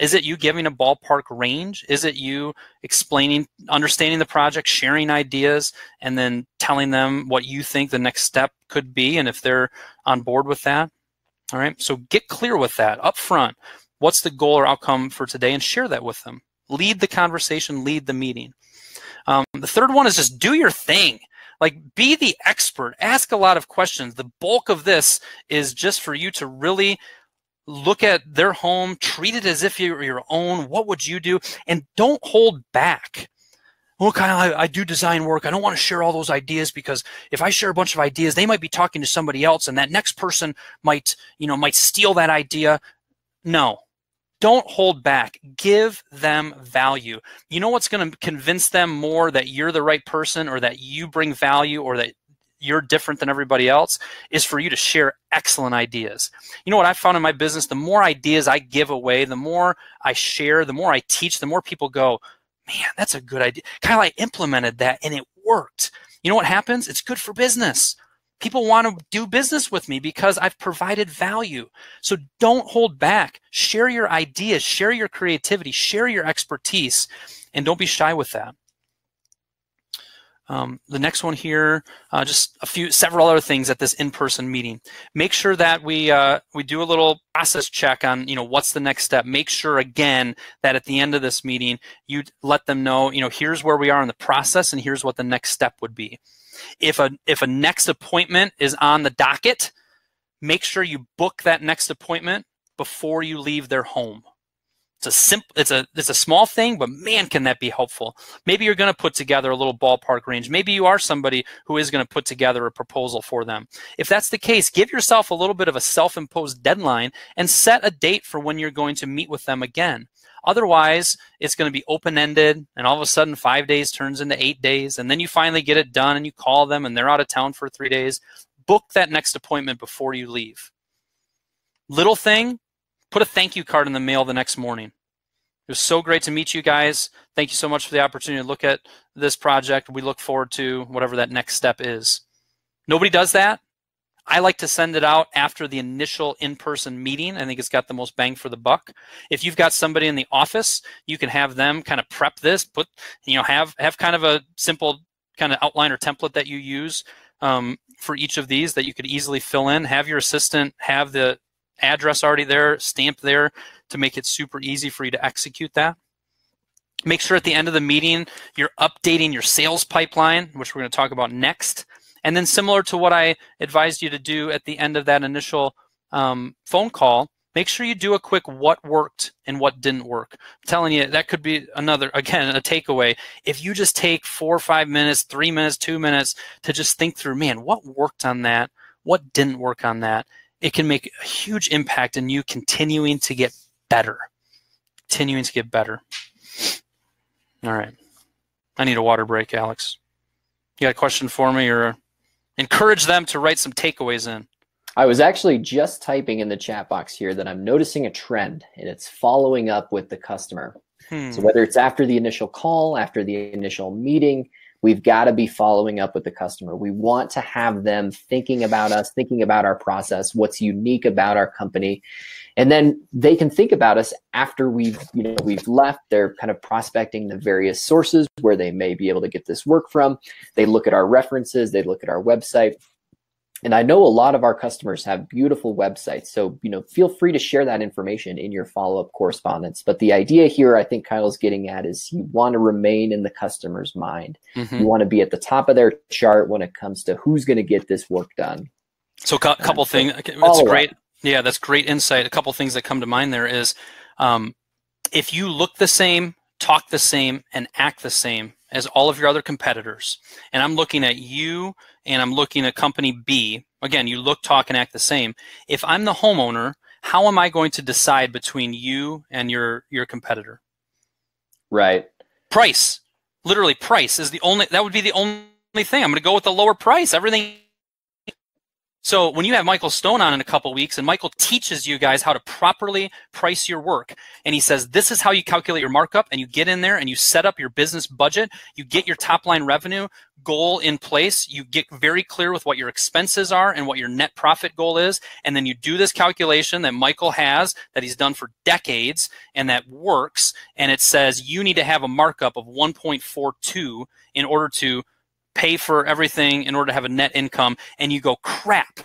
Is it you giving a ballpark range? Is it you explaining, understanding the project, sharing ideas, and then telling them what you think the next step could be and if they're on board with that? All right, so get clear with that up front. What's the goal or outcome for today, and share that with them. Lead the conversation, lead the meeting. The third one is just do your thing. Like, be the expert, ask a lot of questions. The bulk of this is just for you to really look at their home, treat it as if you're your own. What would you do? And don't hold back. Well, Kyle, I do design work. I don't want to share all those ideas because if I share a bunch of ideas, they might be talking to somebody else and that next person might, you know, might steal that idea. No, don't hold back. Give them value. You know what's going to convince them more that you're the right person or that you bring value or that you're different than everybody else is for you to share excellent ideas. You know what I found in my business, the more ideas I give away, the more I share, the more I teach, the more people go, man, that's a good idea. Kyle, I implemented that and it worked. You know what happens? It's good for business. People want to do business with me because I've provided value. So don't hold back. Share your ideas, share your creativity, share your expertise, and don't be shy with that. The next one here, just several other things at this in-person meeting. Make sure that we do a little process check on, you know, what's the next step. Make sure again that at the end of this meeting, you let them know, you know, here's where we are in the process and here's what the next step would be. If a next appointment is on the docket, make sure you book that next appointment before you leave their home. It's a small thing, but man, can that be helpful. Maybe you're going to put together a little ballpark range. Maybe you are somebody who is going to put together a proposal for them. If that's the case, give yourself a little bit of a self-imposed deadline and set a date for when you're going to meet with them again. Otherwise, it's going to be open-ended, and all of a sudden 5 days turns into 8 days, and then you finally get it done and you call them and they're out of town for 3 days. Book that next appointment before you leave. Little thing. Put a thank you card in the mail the next morning. It was so great to meet you guys. Thank you so much for the opportunity to look at this project. We look forward to whatever that next step is. Nobody does that. I like to send it out after the initial in-person meeting. I think it's got the most bang for the buck. If you've got somebody in the office, you can have them kind of prep this, put, you know, have kind of a simple kind of outline or template that you use for each of these that you could easily fill in. Have your assistant have the address already there, stamp there to make it super easy for you to execute that. Make sure at the end of the meeting, you're updating your sales pipeline, which we're going to talk about next. And then similar to what I advised you to do at the end of that initial phone call, make sure you do a quick what worked and what didn't work. I'm telling you, that could be another, again, a takeaway. If you just take 4 or 5 minutes, 3 minutes, 2 minutes to just think through, man, what worked on that? What didn't work on that? It can make a huge impact in you continuing to get better. Continuing to get better. All right. I need a water break, Alex. You got a question for me, or encourage them to write some takeaways in? I was actually just typing in the chat box here that I'm noticing a trend, and it's following up with the customer. So whether it's after the initial call, after the initial meeting, we've got to be following up with the customer. We want to have them thinking about us, thinking about our process, what's unique about our company. And then they can think about us after we've left. They're kind of prospecting the various sources where they may be able to get this work from. They look at our references, they look at our website. And I know a lot of our customers have beautiful websites. So, you know, feel free to share that information in your follow-up correspondence. But the idea here, I think Kyle's getting at, is you want to remain in the customer's mind. You want to be at the top of their chart when it comes to who's going to get this work done. So a couple things. It's great. Yeah, that's great insight. A couple things that come to mind there is if you look the same, talk the same and act the same as all of your other competitors. And I'm looking at you and I'm looking at company B. Again, you look, talk, and act the same. If I'm the homeowner, how am I going to decide between you and your competitor? Right. Price. Literally, price is the only, that would be the only thing. I'm going to go with the lower price. Everything. So when you have Michael Stone on in a couple weeks, and Michael teaches you guys how to properly price your work, and he says, this is how you calculate your markup, and you get in there and you set up your business budget, you get your top line revenue goal in place, you get very clear with what your expenses are and what your net profit goal is, and then you do this calculation that Michael has, that he's done for decades, and that works, and it says you need to have a markup of 1.42 in order to pay for everything in order to have a net income, and you go, crap,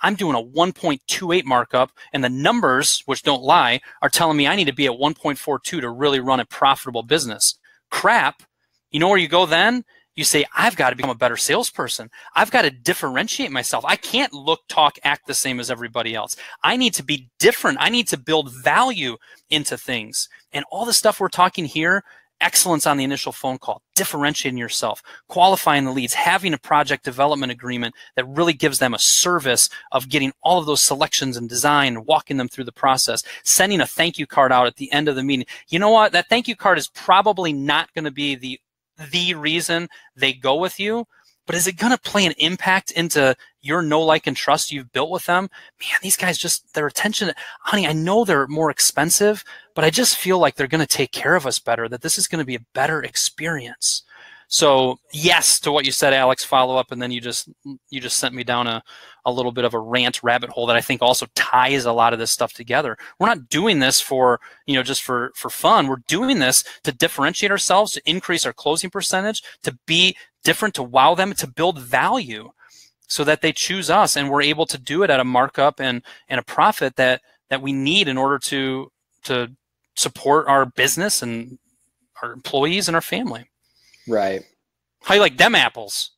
I'm doing a 1.28 markup, and the numbers, which don't lie, are telling me I need to be at 1.42 to really run a profitable business. Crap. You know where you go then? You say, I've got to become a better salesperson. I've got to differentiate myself. I can't look, talk, act the same as everybody else. I need to be different. I need to build value into things. And all the stuff we're talking here, excellence on the initial phone call, differentiating yourself, qualifying the leads, having a project development agreement that really gives them a service of getting all of those selections and design and walking them through the process, sending a thank you card out at the end of the meeting. You know what? That thank you card is probably not going to be the reason they go with you, but is it going to play an impact into your know, like, and trust you've built with them? Man, these guys just, their attention, honey, I know they're more expensive, but I just feel like they're going to take care of us better, that this is going to be a better experience. So yes to what you said, Alex, follow up, and then you just sent me down a little bit of a rant rabbit hole that I think also ties a lot of this stuff together. We're not doing this for, you know, just for fun. We're doing this to differentiate ourselves, to increase our closing percentage, to be different, to wow them, to build value so that they choose us, and we're able to do it at a markup and a profit that we need in order to support our business and our employees and our family. Right. How you like them apples?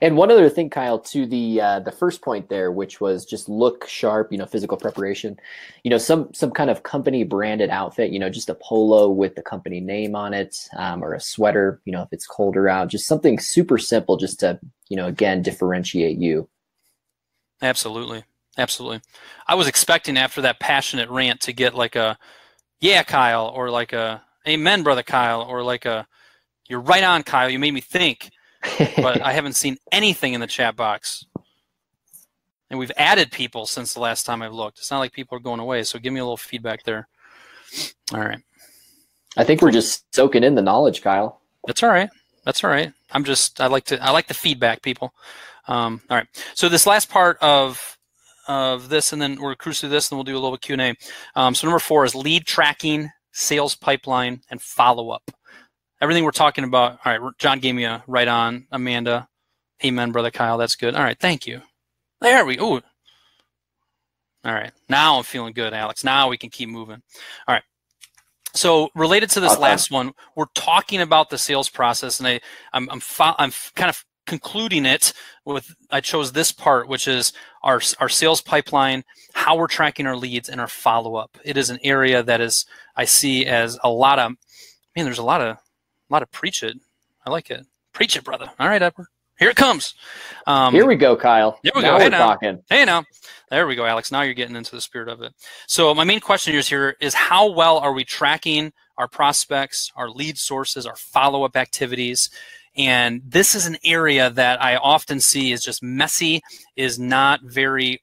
And one other thing, Kyle, to the first point there, which was just look sharp, you know, physical preparation, you know, some kind of company branded outfit, you know, just a polo with the company name on it, or a sweater, you know, if it's colder out, just something super simple just to, you know, again, differentiate you. Absolutely. Absolutely. I was expecting after that passionate rant to get like a, yeah, Kyle, or like a, amen, brother Kyle, or like a, you're right on, Kyle, you made me think. But I haven't seen anything in the chat box. And we've added people since the last time I've looked. It's not like people are going away, so give me a little feedback there. All right. I think we're just soaking in the knowledge, Kyle. That's all right. That's all right. I'm just, I like the feedback, people. All right. So this last part of this, and then we're cruise through this, and we'll do a little Q&A. So number 4 is lead tracking, sales pipeline, and follow-up. Everything we're talking about, all right, John gave me a right on, Amanda. Amen, brother Kyle, that's good. All right, thank you. There we go. All right, now I'm feeling good, Alex. Now we can keep moving. All right, so related to this last one, we're talking about the sales process, and I'm kind of concluding it with, I chose this part, which is our sales pipeline, how we're tracking our leads, and our follow-up. It is an area that is, I see as a lot of, man, there's a lot of preach it. I like it. Preach it, brother. All right, Edward. Here it comes. Here we go, Kyle. Here we go. Hey, now. Hey, now. There we go, Alex. Now you're getting into the spirit of it. So my main question here is how well are we tracking our prospects, our lead sources, our follow-up activities? And this is an area that I often see is just messy, is not very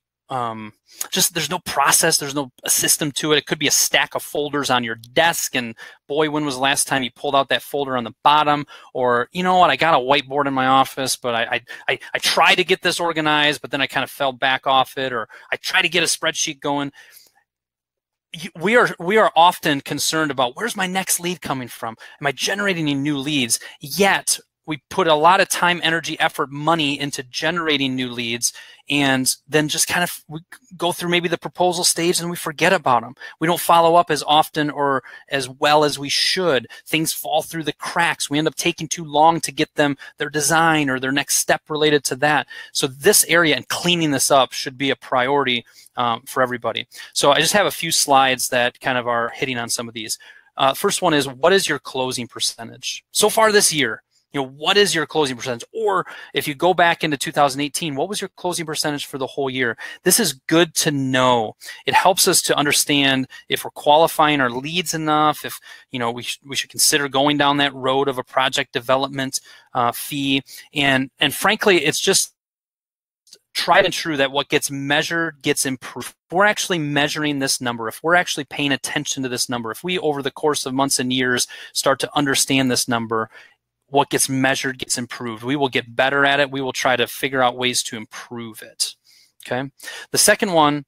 just there's no process, there's no system to it. It could be a stack of folders on your desk, and boy, when was the last time you pulled out that folder on the bottom? Or, you know what, I got a whiteboard in my office, but I tried to get this organized, but then I kind of fell back off it, or I tried to get a spreadsheet going. We are often concerned about where's my next lead coming from? Am I generating any new leads? Yet we put a lot of time, energy, effort, money into generating new leads, and then just kind of we go through maybe the proposal stage and we forget about them. We don't follow up as often or as well as we should. Things fall through the cracks. We end up taking too long to get them their design or their next step related to that. So this area and cleaning this up should be a priority for everybody. So I just have a few slides that kind of are hitting on some of these. First one is, what is your closing percentage? So far this year, you know, what is your closing percentage? Or if you go back into 2018, what was your closing percentage for the whole year? This is good to know. It helps us to understand if we're qualifying our leads enough, if, you know, we should consider going down that road of a project development fee. And frankly, it's just tried and true that what gets measured gets improved. If we're actually measuring this number, if we're actually paying attention to this number, if we over the course of months and years start to understand this number, what gets measured gets improved. We will get better at it. We will try to figure out ways to improve it, okay? The second one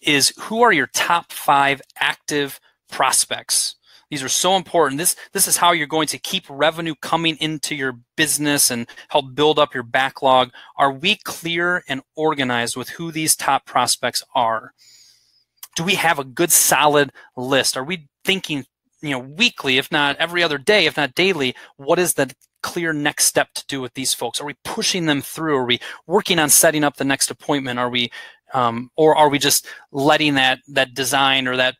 is, who are your top 5 active prospects? These are so important. This is how you're going to keep revenue coming into your business and help build up your backlog. Are we clear and organized with who these top prospects are? Do we have a good solid list? Are we thinking, you know, weekly, if not every other day, if not daily, what is the clear next step to do with these folks? Are we pushing them through? Are we working on setting up the next appointment? Are we, or are we just letting that design or that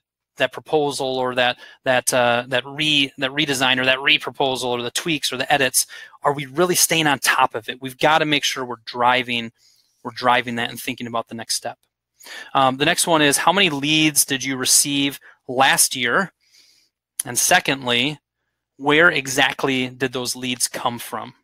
proposal or that redesign or that re-proposal or the tweaks or the edits? Are we really staying on top of it? We've got to make sure we're driving that and thinking about the next step. The next one is, how many leads did you receive last year? And secondly, where exactly did those leads come from?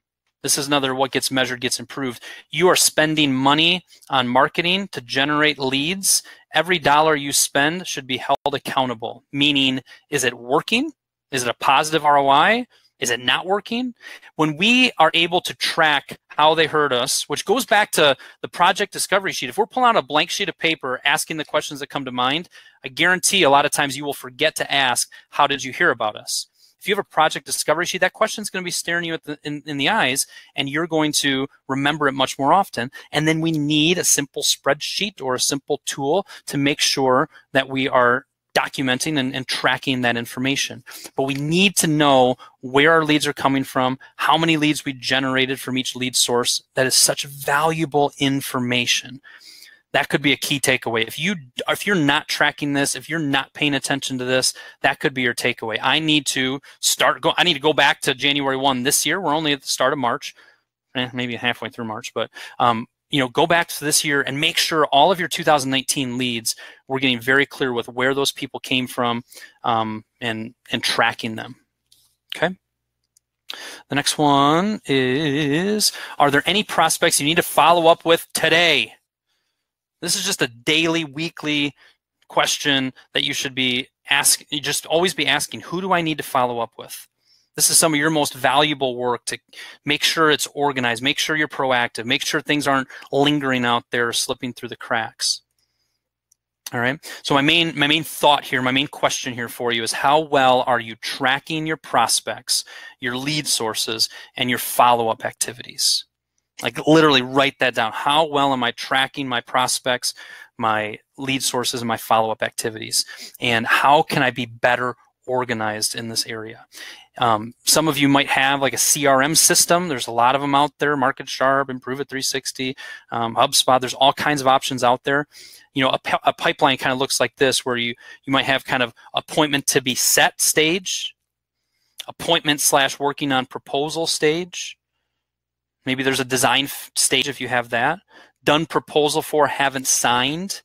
This is another what gets measured gets improved. You are spending money on marketing to generate leads. Every dollar you spend should be held accountable, meaning, is it working? Is it a positive ROI? Is it not working? When we are able to track how they heard us, which goes back to the project discovery sheet, if we're pulling out a blank sheet of paper asking the questions that come to mind, I guarantee a lot of times you will forget to ask, how did you hear about us? If you have a project discovery sheet, that question's going to be staring you in the eyes, and you're going to remember it much more often. And then we need a simple spreadsheet or a simple tool to make sure that we are documenting and tracking that information. But we need to know where our leads are coming from, how many leads we generated from each lead source. That is such valuable information. That could be a key takeaway. If you're not tracking this, if you're not paying attention to this, that could be your takeaway. I need to go back to January 1 this year. We're only at the start of March, maybe halfway through March, but you know, go back to this year and make sure all of your 2019 leads, we're getting very clear with where those people came from, and tracking them. Okay. The next one is, are there any prospects you need to follow up with today? This is just a daily, weekly question that you should be asking. You just always be asking, who do I need to follow up with? This is some of your most valuable work, to make sure it's organized, make sure you're proactive, make sure things aren't lingering out there, slipping through the cracks. All right. So my main thought here, my main question here for you is, how well are you tracking your prospects, your lead sources, and your follow-up activities? Like, literally write that down. How well am I tracking my prospects, my lead sources, and my follow-up activities? And how can I be better organized in this area? Some of you might have like a CRM system. There's a lot of them out there. MarketSharp, Improve it 360, HubSpot. There's all kinds of options out there. You know, a pipeline kind of looks like this, where you might have kind of appointment to be set stage, appointment / working on proposal stage. Maybe there's a design stage if you have that. Done proposal for, haven't signed.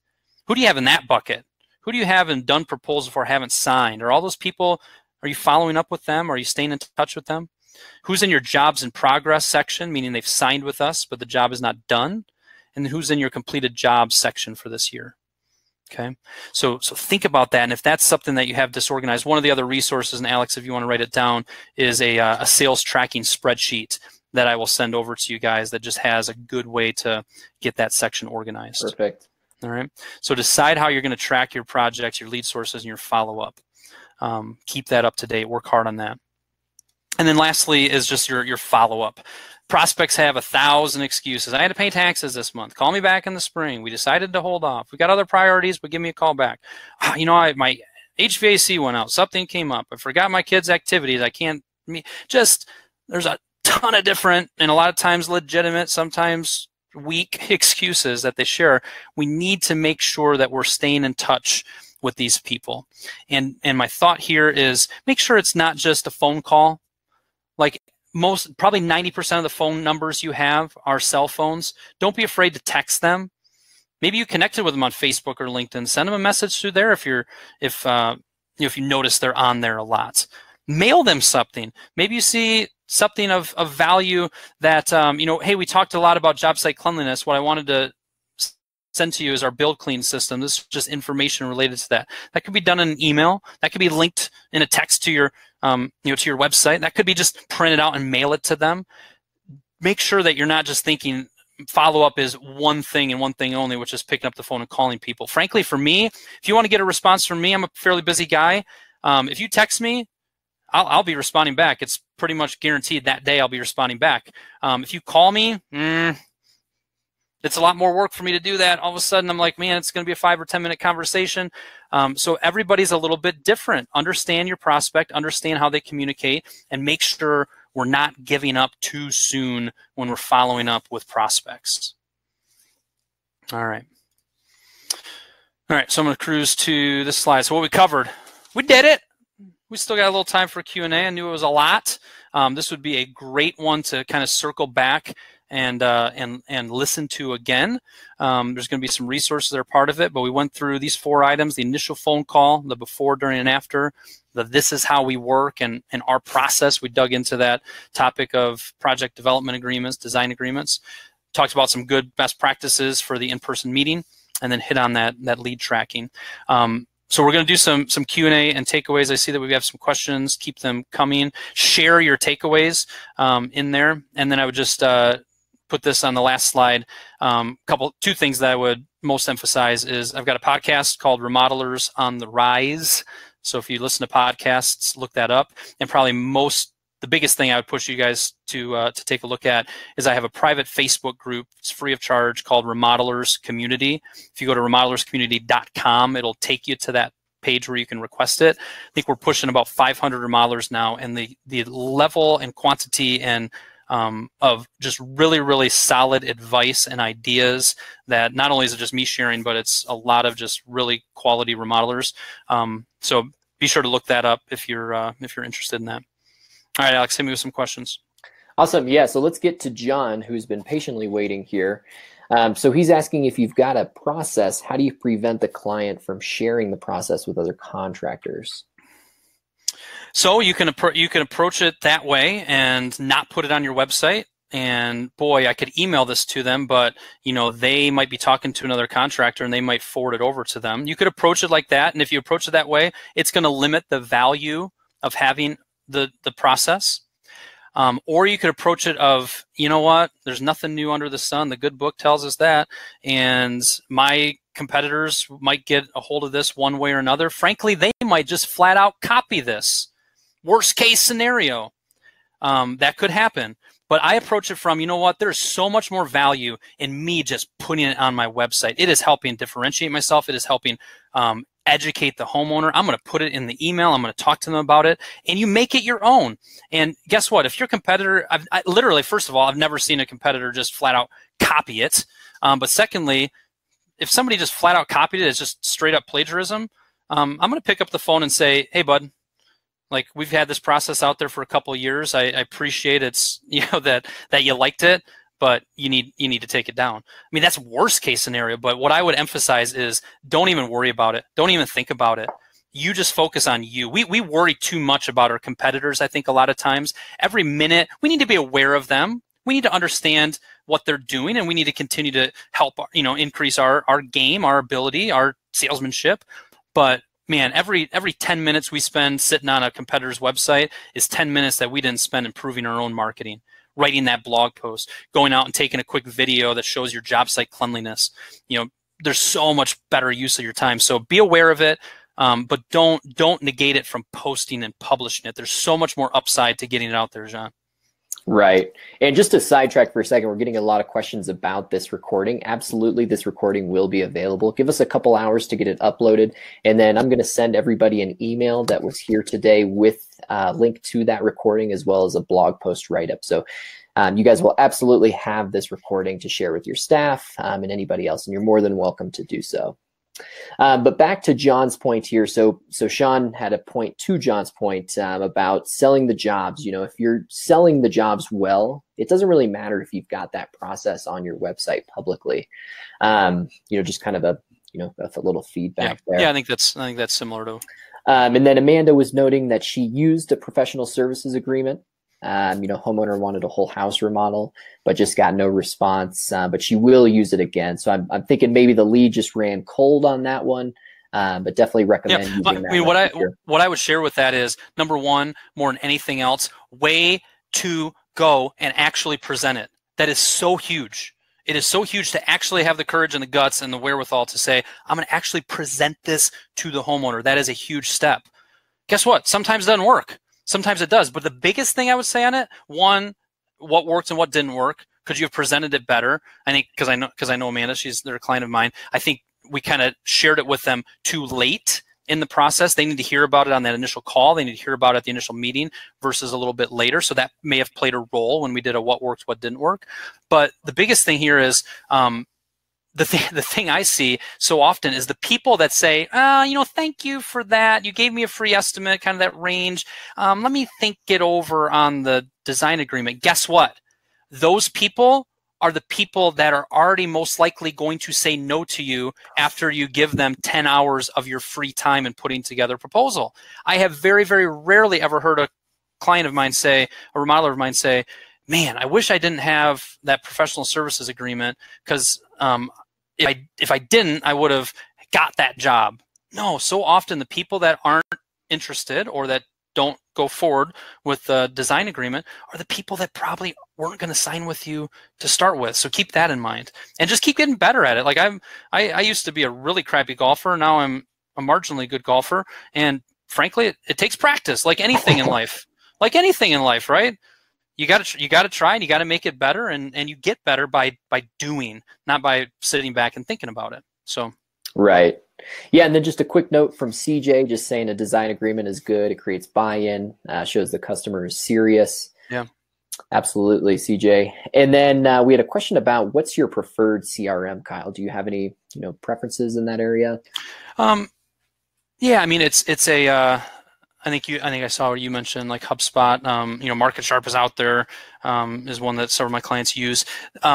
Who do you have in that bucket? Who do you have in done proposal for, haven't signed? Are all those people, are you following up with them? Are you staying in touch with them? Who's in your jobs in progress section, meaning they've signed with us, but the job is not done? And who's in your completed jobs section for this year? Okay, so think about that. And if that's something that you have disorganized, one of the other resources, and Alex, if you want to write it down, is a sales tracking spreadsheet that I will send over to you guys that just has a good way to get that section organized. Perfect. All right. So decide how you're going to track your projects, your lead sources, and your follow-up. Keep that up to date. Work hard on that. And then lastly is just your follow-up. Prospects have 1,000 excuses. I had to pay taxes this month. Call me back in the spring. We decided to hold off. We got other priorities, but give me a call back. You know, my HVAC went out. Something came up. I forgot my kids' activities. There's a ton of different, and a lot of times legitimate, sometimes weak excuses that they share. We need to make sure that we're staying in touch with these people. And my thought here is make sure it's not just a phone call. Like most, probably 90% of the phone numbers you have are cell phones. Don't be afraid to text them. Maybe you connected with them on Facebook or LinkedIn. Send them a message through there if you notice they're on there a lot. Mail them something. Maybe you see something of value that, you know, hey, we talked a lot about job site cleanliness. What I wanted to send to you is our build clean system. This is just information related to that. That could be done in an email. That could be linked in a text to your, you know, to your website. That could be just printed out and mail it to them. Make sure that you're not just thinking follow-up is one thing and one thing only, which is picking up the phone and calling people. Frankly, for me, if you want to get a response from me, I'm a fairly busy guy. If you text me, I'll be responding back. It's pretty much guaranteed that day I'll be responding back. If you call me, it's a lot more work for me to do that. All of a sudden, I'm like, man, it's going to be a 5 or 10 minute conversation. So everybody's a little bit different. Understand your prospect, understand how they communicate, and make sure we're not giving up too soon when we're following up with prospects. All right. All right, so I'm going to cruise to this slide. So what we covered, we did it. We still got a little time for Q&A. I knew it was a lot. This would be a great one to kind of circle back and listen to again. There's going to be some resources that are part of it, but we went through these 4 items: the initial phone call, the before, during, and after, the this is how we work and our process. We dug into that topic of project development agreements, design agreements, talked about some good best practices for the in-person meeting, and then hit on that lead tracking. So we're going to do some Q&A and takeaways. I see that we have some questions. Keep them coming. Share your takeaways in there. And then I would just put this on the last slide. Two things that I would most emphasize is I've got a podcast called Remodelers on the Rise. So if you listen to podcasts, look that up. And probably the biggest thing I would push you guys to take a look at is I have a private Facebook group. It's free of charge called Remodelers Community. If you go to remodelerscommunity.com, it'll take you to that page where you can request it. I think we're pushing about 500 remodelers now, and the level and quantity and of just really, really solid advice and ideas that not only is it just me sharing, but it's a lot of just really quality remodelers. So be sure to look that up if you're interested in that. All right, Alex, hit me with some questions. Awesome. Yeah, so let's get to John, who's been patiently waiting here. So he's asking, if you've got a process, how do you prevent the client from sharing the process with other contractors? So you can approach it that way and not put it on your website. And boy, I could email this to them, but you know, they might be talking to another contractor and they might forward it over to them. You could approach it like that, and if you approach it that way, it's going to limit the value of having the process. Or you could approach it of, you know what, there's nothing new under the sun. The good book tells us that. And my competitors might get a hold of this one way or another. Frankly, they might just flat out copy this. Worst case scenario, that could happen. But I approach it from, you know what, there's so much more value in me just putting it on my website. It is helping differentiate myself. It is helping educate the homeowner. I'm going to put it in the email. I'm going to talk to them about it. And you make it your own. And guess what? If your competitor, I literally, first of all, I've never seen a competitor just flat out copy it. But secondly, if somebody just flat out copied it, it's just straight up plagiarism. I'm going to pick up the phone and say, hey, bud, like, we've had this process out there for a couple of years. I appreciate it's, you know, that you liked it, but you need to take it down. I mean, that's worst case scenario, but what I would emphasize is don't even worry about it. Don't even think about it. You just focus on you. We worry too much about our competitors, I think, a lot of times. Every minute, we need to be aware of them. We need to understand what they're doing, and we need to continue to help, you know, increase our game, our ability, our salesmanship. But man, every 10 minutes we spend sitting on a competitor's website is 10 minutes that we didn't spend improving our own marketing, writing that blog post, going out and taking a quick video that shows your job site cleanliness. You know, there's so much better use of your time. So be aware of it, but don't negate it from posting and publishing it. There's so much more upside to getting it out there, John. Right. And just to sidetrack for a second, we're getting a lot of questions about this recording. Absolutely, this recording will be available. Give us a couple hours to get it uploaded, and then I'm going to send everybody an email that was here today with a link to that recording, as well as a blog post write-up. So you guys will absolutely have this recording to share with your staff and anybody else, and you're more than welcome to do so. But back to John's point here. So Sean had a point to John's point about selling the jobs. You know, if you're selling the jobs well, it doesn't really matter if you've got that process on your website publicly. You know, just kind of a little feedback there. Yeah, I think that's similar to. And then Amanda was noting that she used a professional services agreement. You know, homeowner wanted a whole house remodel, but just got no response. But she will use it again. So I'm thinking maybe the lead just ran cold on that one. But definitely recommend. Yeah, but, I mean, what I would share with that is number one, more than anything else, way to go and actually present it. That is so huge. It is so huge to actually have the courage and the guts and the wherewithal to say, I'm going to actually present this to the homeowner. That is a huge step. Guess what? Sometimes it doesn't work. Sometimes it does. But the biggest thing I would say on it, one, what worked and what didn't work? Could you have presented it better? I think because I know Amanda, they're a client of mine. I think we kind of shared it with them too late in the process. They need to hear about it on that initial call. They need to hear about it at the initial meeting versus a little bit later. So that may have played a role when we did a what worked, what didn't work. But the biggest thing here is the thing I see so often is the people that say, you know, thank you for that. You gave me a free estimate, kind of that range. Let me think it over on the design agreement. Guess what? Those people are the people that are already most likely going to say no to you after you give them 10 hours of your free time in putting together a proposal. I have very, very rarely ever heard a client of mine say, a remodeler of mine say, man, I wish I didn't have that professional services agreement because if I didn't, I would have got that job. No, so often the people that aren't interested or that don't go forward with the design agreement are the people that probably weren't going to sign with you to start with. So keep that in mind and just keep getting better at it. Like I used to be a really crappy golfer. Now I'm a marginally good golfer. And frankly, it takes practice like anything in life, right? You got to try and you got to make it better. And you get better by doing, not by sitting back and thinking about it. So, right. Yeah, and then just a quick note from CJ, just saying a design agreement is good. It creates buy-in, shows the customer is serious. Yeah, absolutely, CJ. And then we had a question about what's your preferred CRM, Kyle? Do you have any preferences in that area? Yeah, I mean it's a. I think I saw what you mentioned, like HubSpot. MarketSharp is out there, is one that some of my clients use.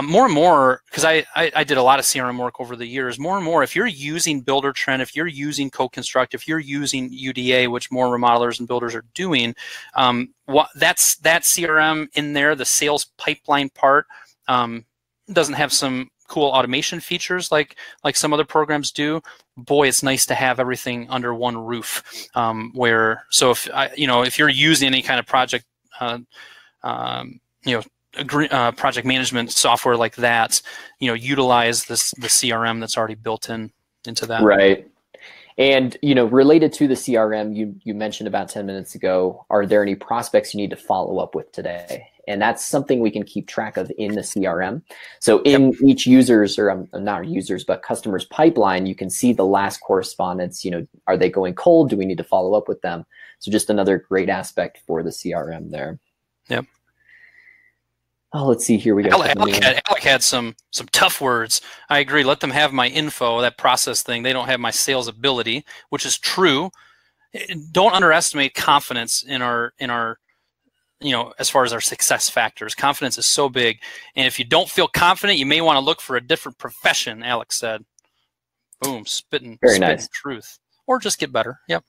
More and more, because I did a lot of CRM work over the years, more and more, if you're using BuilderTrend, if you're using CoConstruct, if you're using UDA, which more remodelers and builders are doing, that CRM in there, the sales pipeline part, doesn't have some cool automation features like some other programs do. Boy, it's nice to have everything under one roof. If you're using any kind of project, project management software like that, utilize the CRM that's already built into that. Right. And related to the CRM, you mentioned about 10 minutes ago. Are there any prospects you need to follow up with today? And that's something we can keep track of in the CRM. So in each user's, or not users, but customer's pipeline, you can see the last correspondence. Are they going cold? Do we need to follow up with them? So just another great aspect for the CRM there. Yep. Oh, let's see. Here we go. Alec had some tough words. I agree. Let them have my info, that process thing. They don't have my sales ability, which is true. Don't underestimate confidence in our as far as our success factors. Confidence is so big. And if you don't feel confident, you may want to look for a different profession, Alex said. Boom, spitting nice truth. Or just get better. Yep.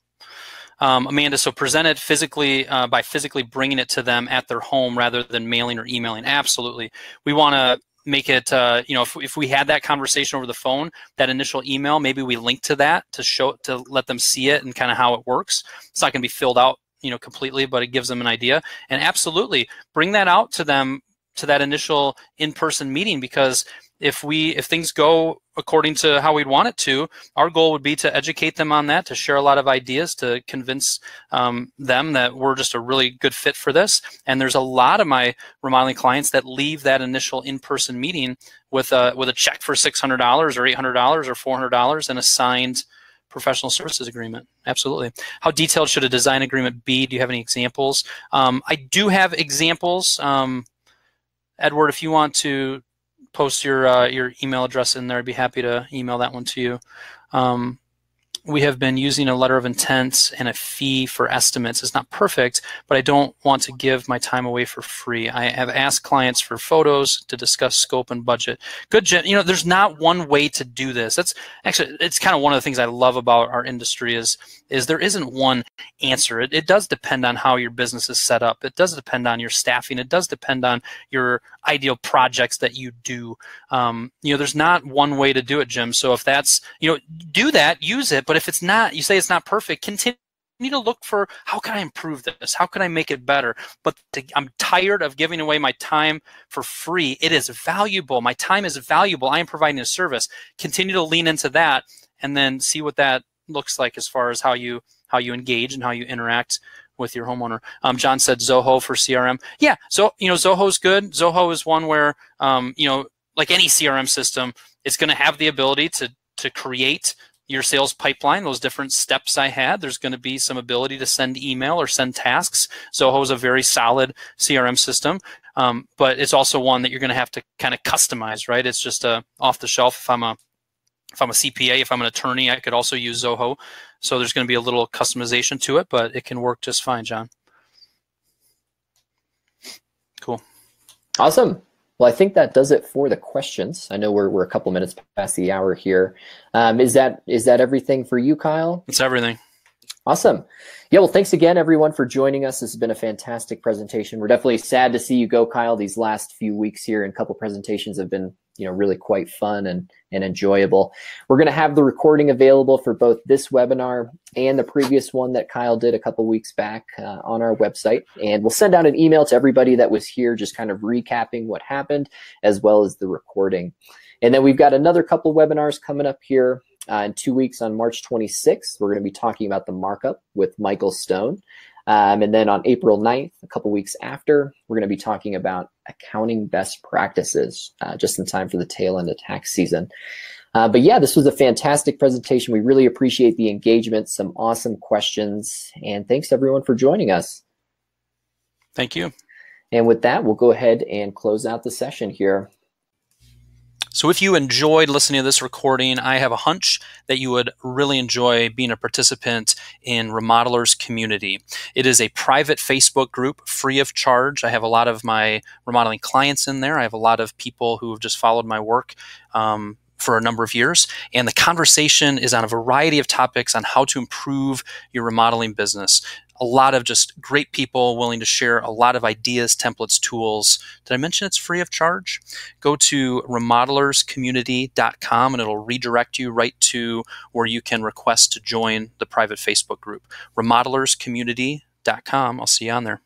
Amanda, so present it physically by physically bringing it to them at their home rather than mailing or emailing. Absolutely. We want to make it, if we had that conversation over the phone, that initial email, maybe we link to that to let them see it and kind of how it works. It's not going to be filled out completely, but it gives them an idea. And absolutely bring that out to them, to that initial in-person meeting, because if things go according to how we'd want it to, our goal would be to educate them on that, to share a lot of ideas, to convince them that we're just a really good fit for this. And there's a lot of my remodeling clients that leave that initial in-person meeting with a check for $600 or $800 or $400 and a signed professional services agreement. Absolutely. How detailed should a design agreement be? Do you have any examples? I do have examples. Edward, if you want to post your email address in there. I'd be happy to email that one to you. We have been using a letter of intent and a fee for estimates. It's not perfect, but I don't want to give my time away for free. I have asked clients for photos to discuss scope and budget. Good, you know, there's not one way to do this. That's actually, it's kind of one of the things I love about our industry is there isn't one answer. It does depend on how your business is set up. It does depend on your staffing. It does depend on your ideal projects that you do. You know, there's not one way to do it, Jim. So if that's, you know, do that, use it. But if it's not, you say it's not perfect, continue to look for how can I improve this? How can I make it better? But I'm tired of giving away my time for free. It is valuable. My time is valuable. I am providing a service. Continue to lean into that and then see what that looks like as far as how you engage and how you interact with your homeowner. John said Zoho for CRM. Yeah, so you know, Zoho's good. Zoho is one where you know, like any CRM system, it's going to have the ability to create your sales pipeline, those different steps I had. There's going to be some ability to send email or send tasks. Zoho is a very solid CRM system, but it's also one that you're going to have to kind of customize, right? It's just off the shelf. If I'm a CPA, if I'm an attorney, I could also use Zoho. So there's going to be a little customization to it, but it can work just fine, John. Cool. Awesome. Well, I think that does it for the questions. I know we're a couple minutes past the hour here. Is that everything for you, Kyle? It's everything. Awesome. Yeah, well, thanks again, everyone, for joining us. This has been a fantastic presentation. We're definitely sad to see you go, Kyle, these last few weeks here, and a couple presentations have been, you know, really quite fun and enjoyable. We're going to have the recording available for both this webinar and the previous one that Kyle did a couple weeks back on our website. And we'll send out an email to everybody that was here, just kind of recapping what happened, as well as the recording. And then we've got another couple webinars coming up here in 2 weeks on March 26th. We're going to be talking about the markup with Michael Stone. And then on April 9th, a couple weeks after, we're going to be talking about accounting best practices, just in time for the tail end of tax season. But yeah, this was a fantastic presentation. We really appreciate the engagement, some awesome questions, and thanks everyone for joining us. Thank you. And with that, we'll go ahead and close out the session here. So if you enjoyed listening to this recording, I have a hunch that you would really enjoy being a participant in Remodelers Community. It is a private Facebook group, free of charge. I have a lot of my remodeling clients in there. I have a lot of people who have just followed my work for a number of years. And the conversation is on a variety of topics on how to improve your remodeling business. A lot of just great people willing to share a lot of ideas, templates, tools. Did I mention it's free of charge? Go to remodelerscommunity.com and it'll redirect you right to where you can request to join the private Facebook group. Remodelerscommunity.com. I'll see you on there.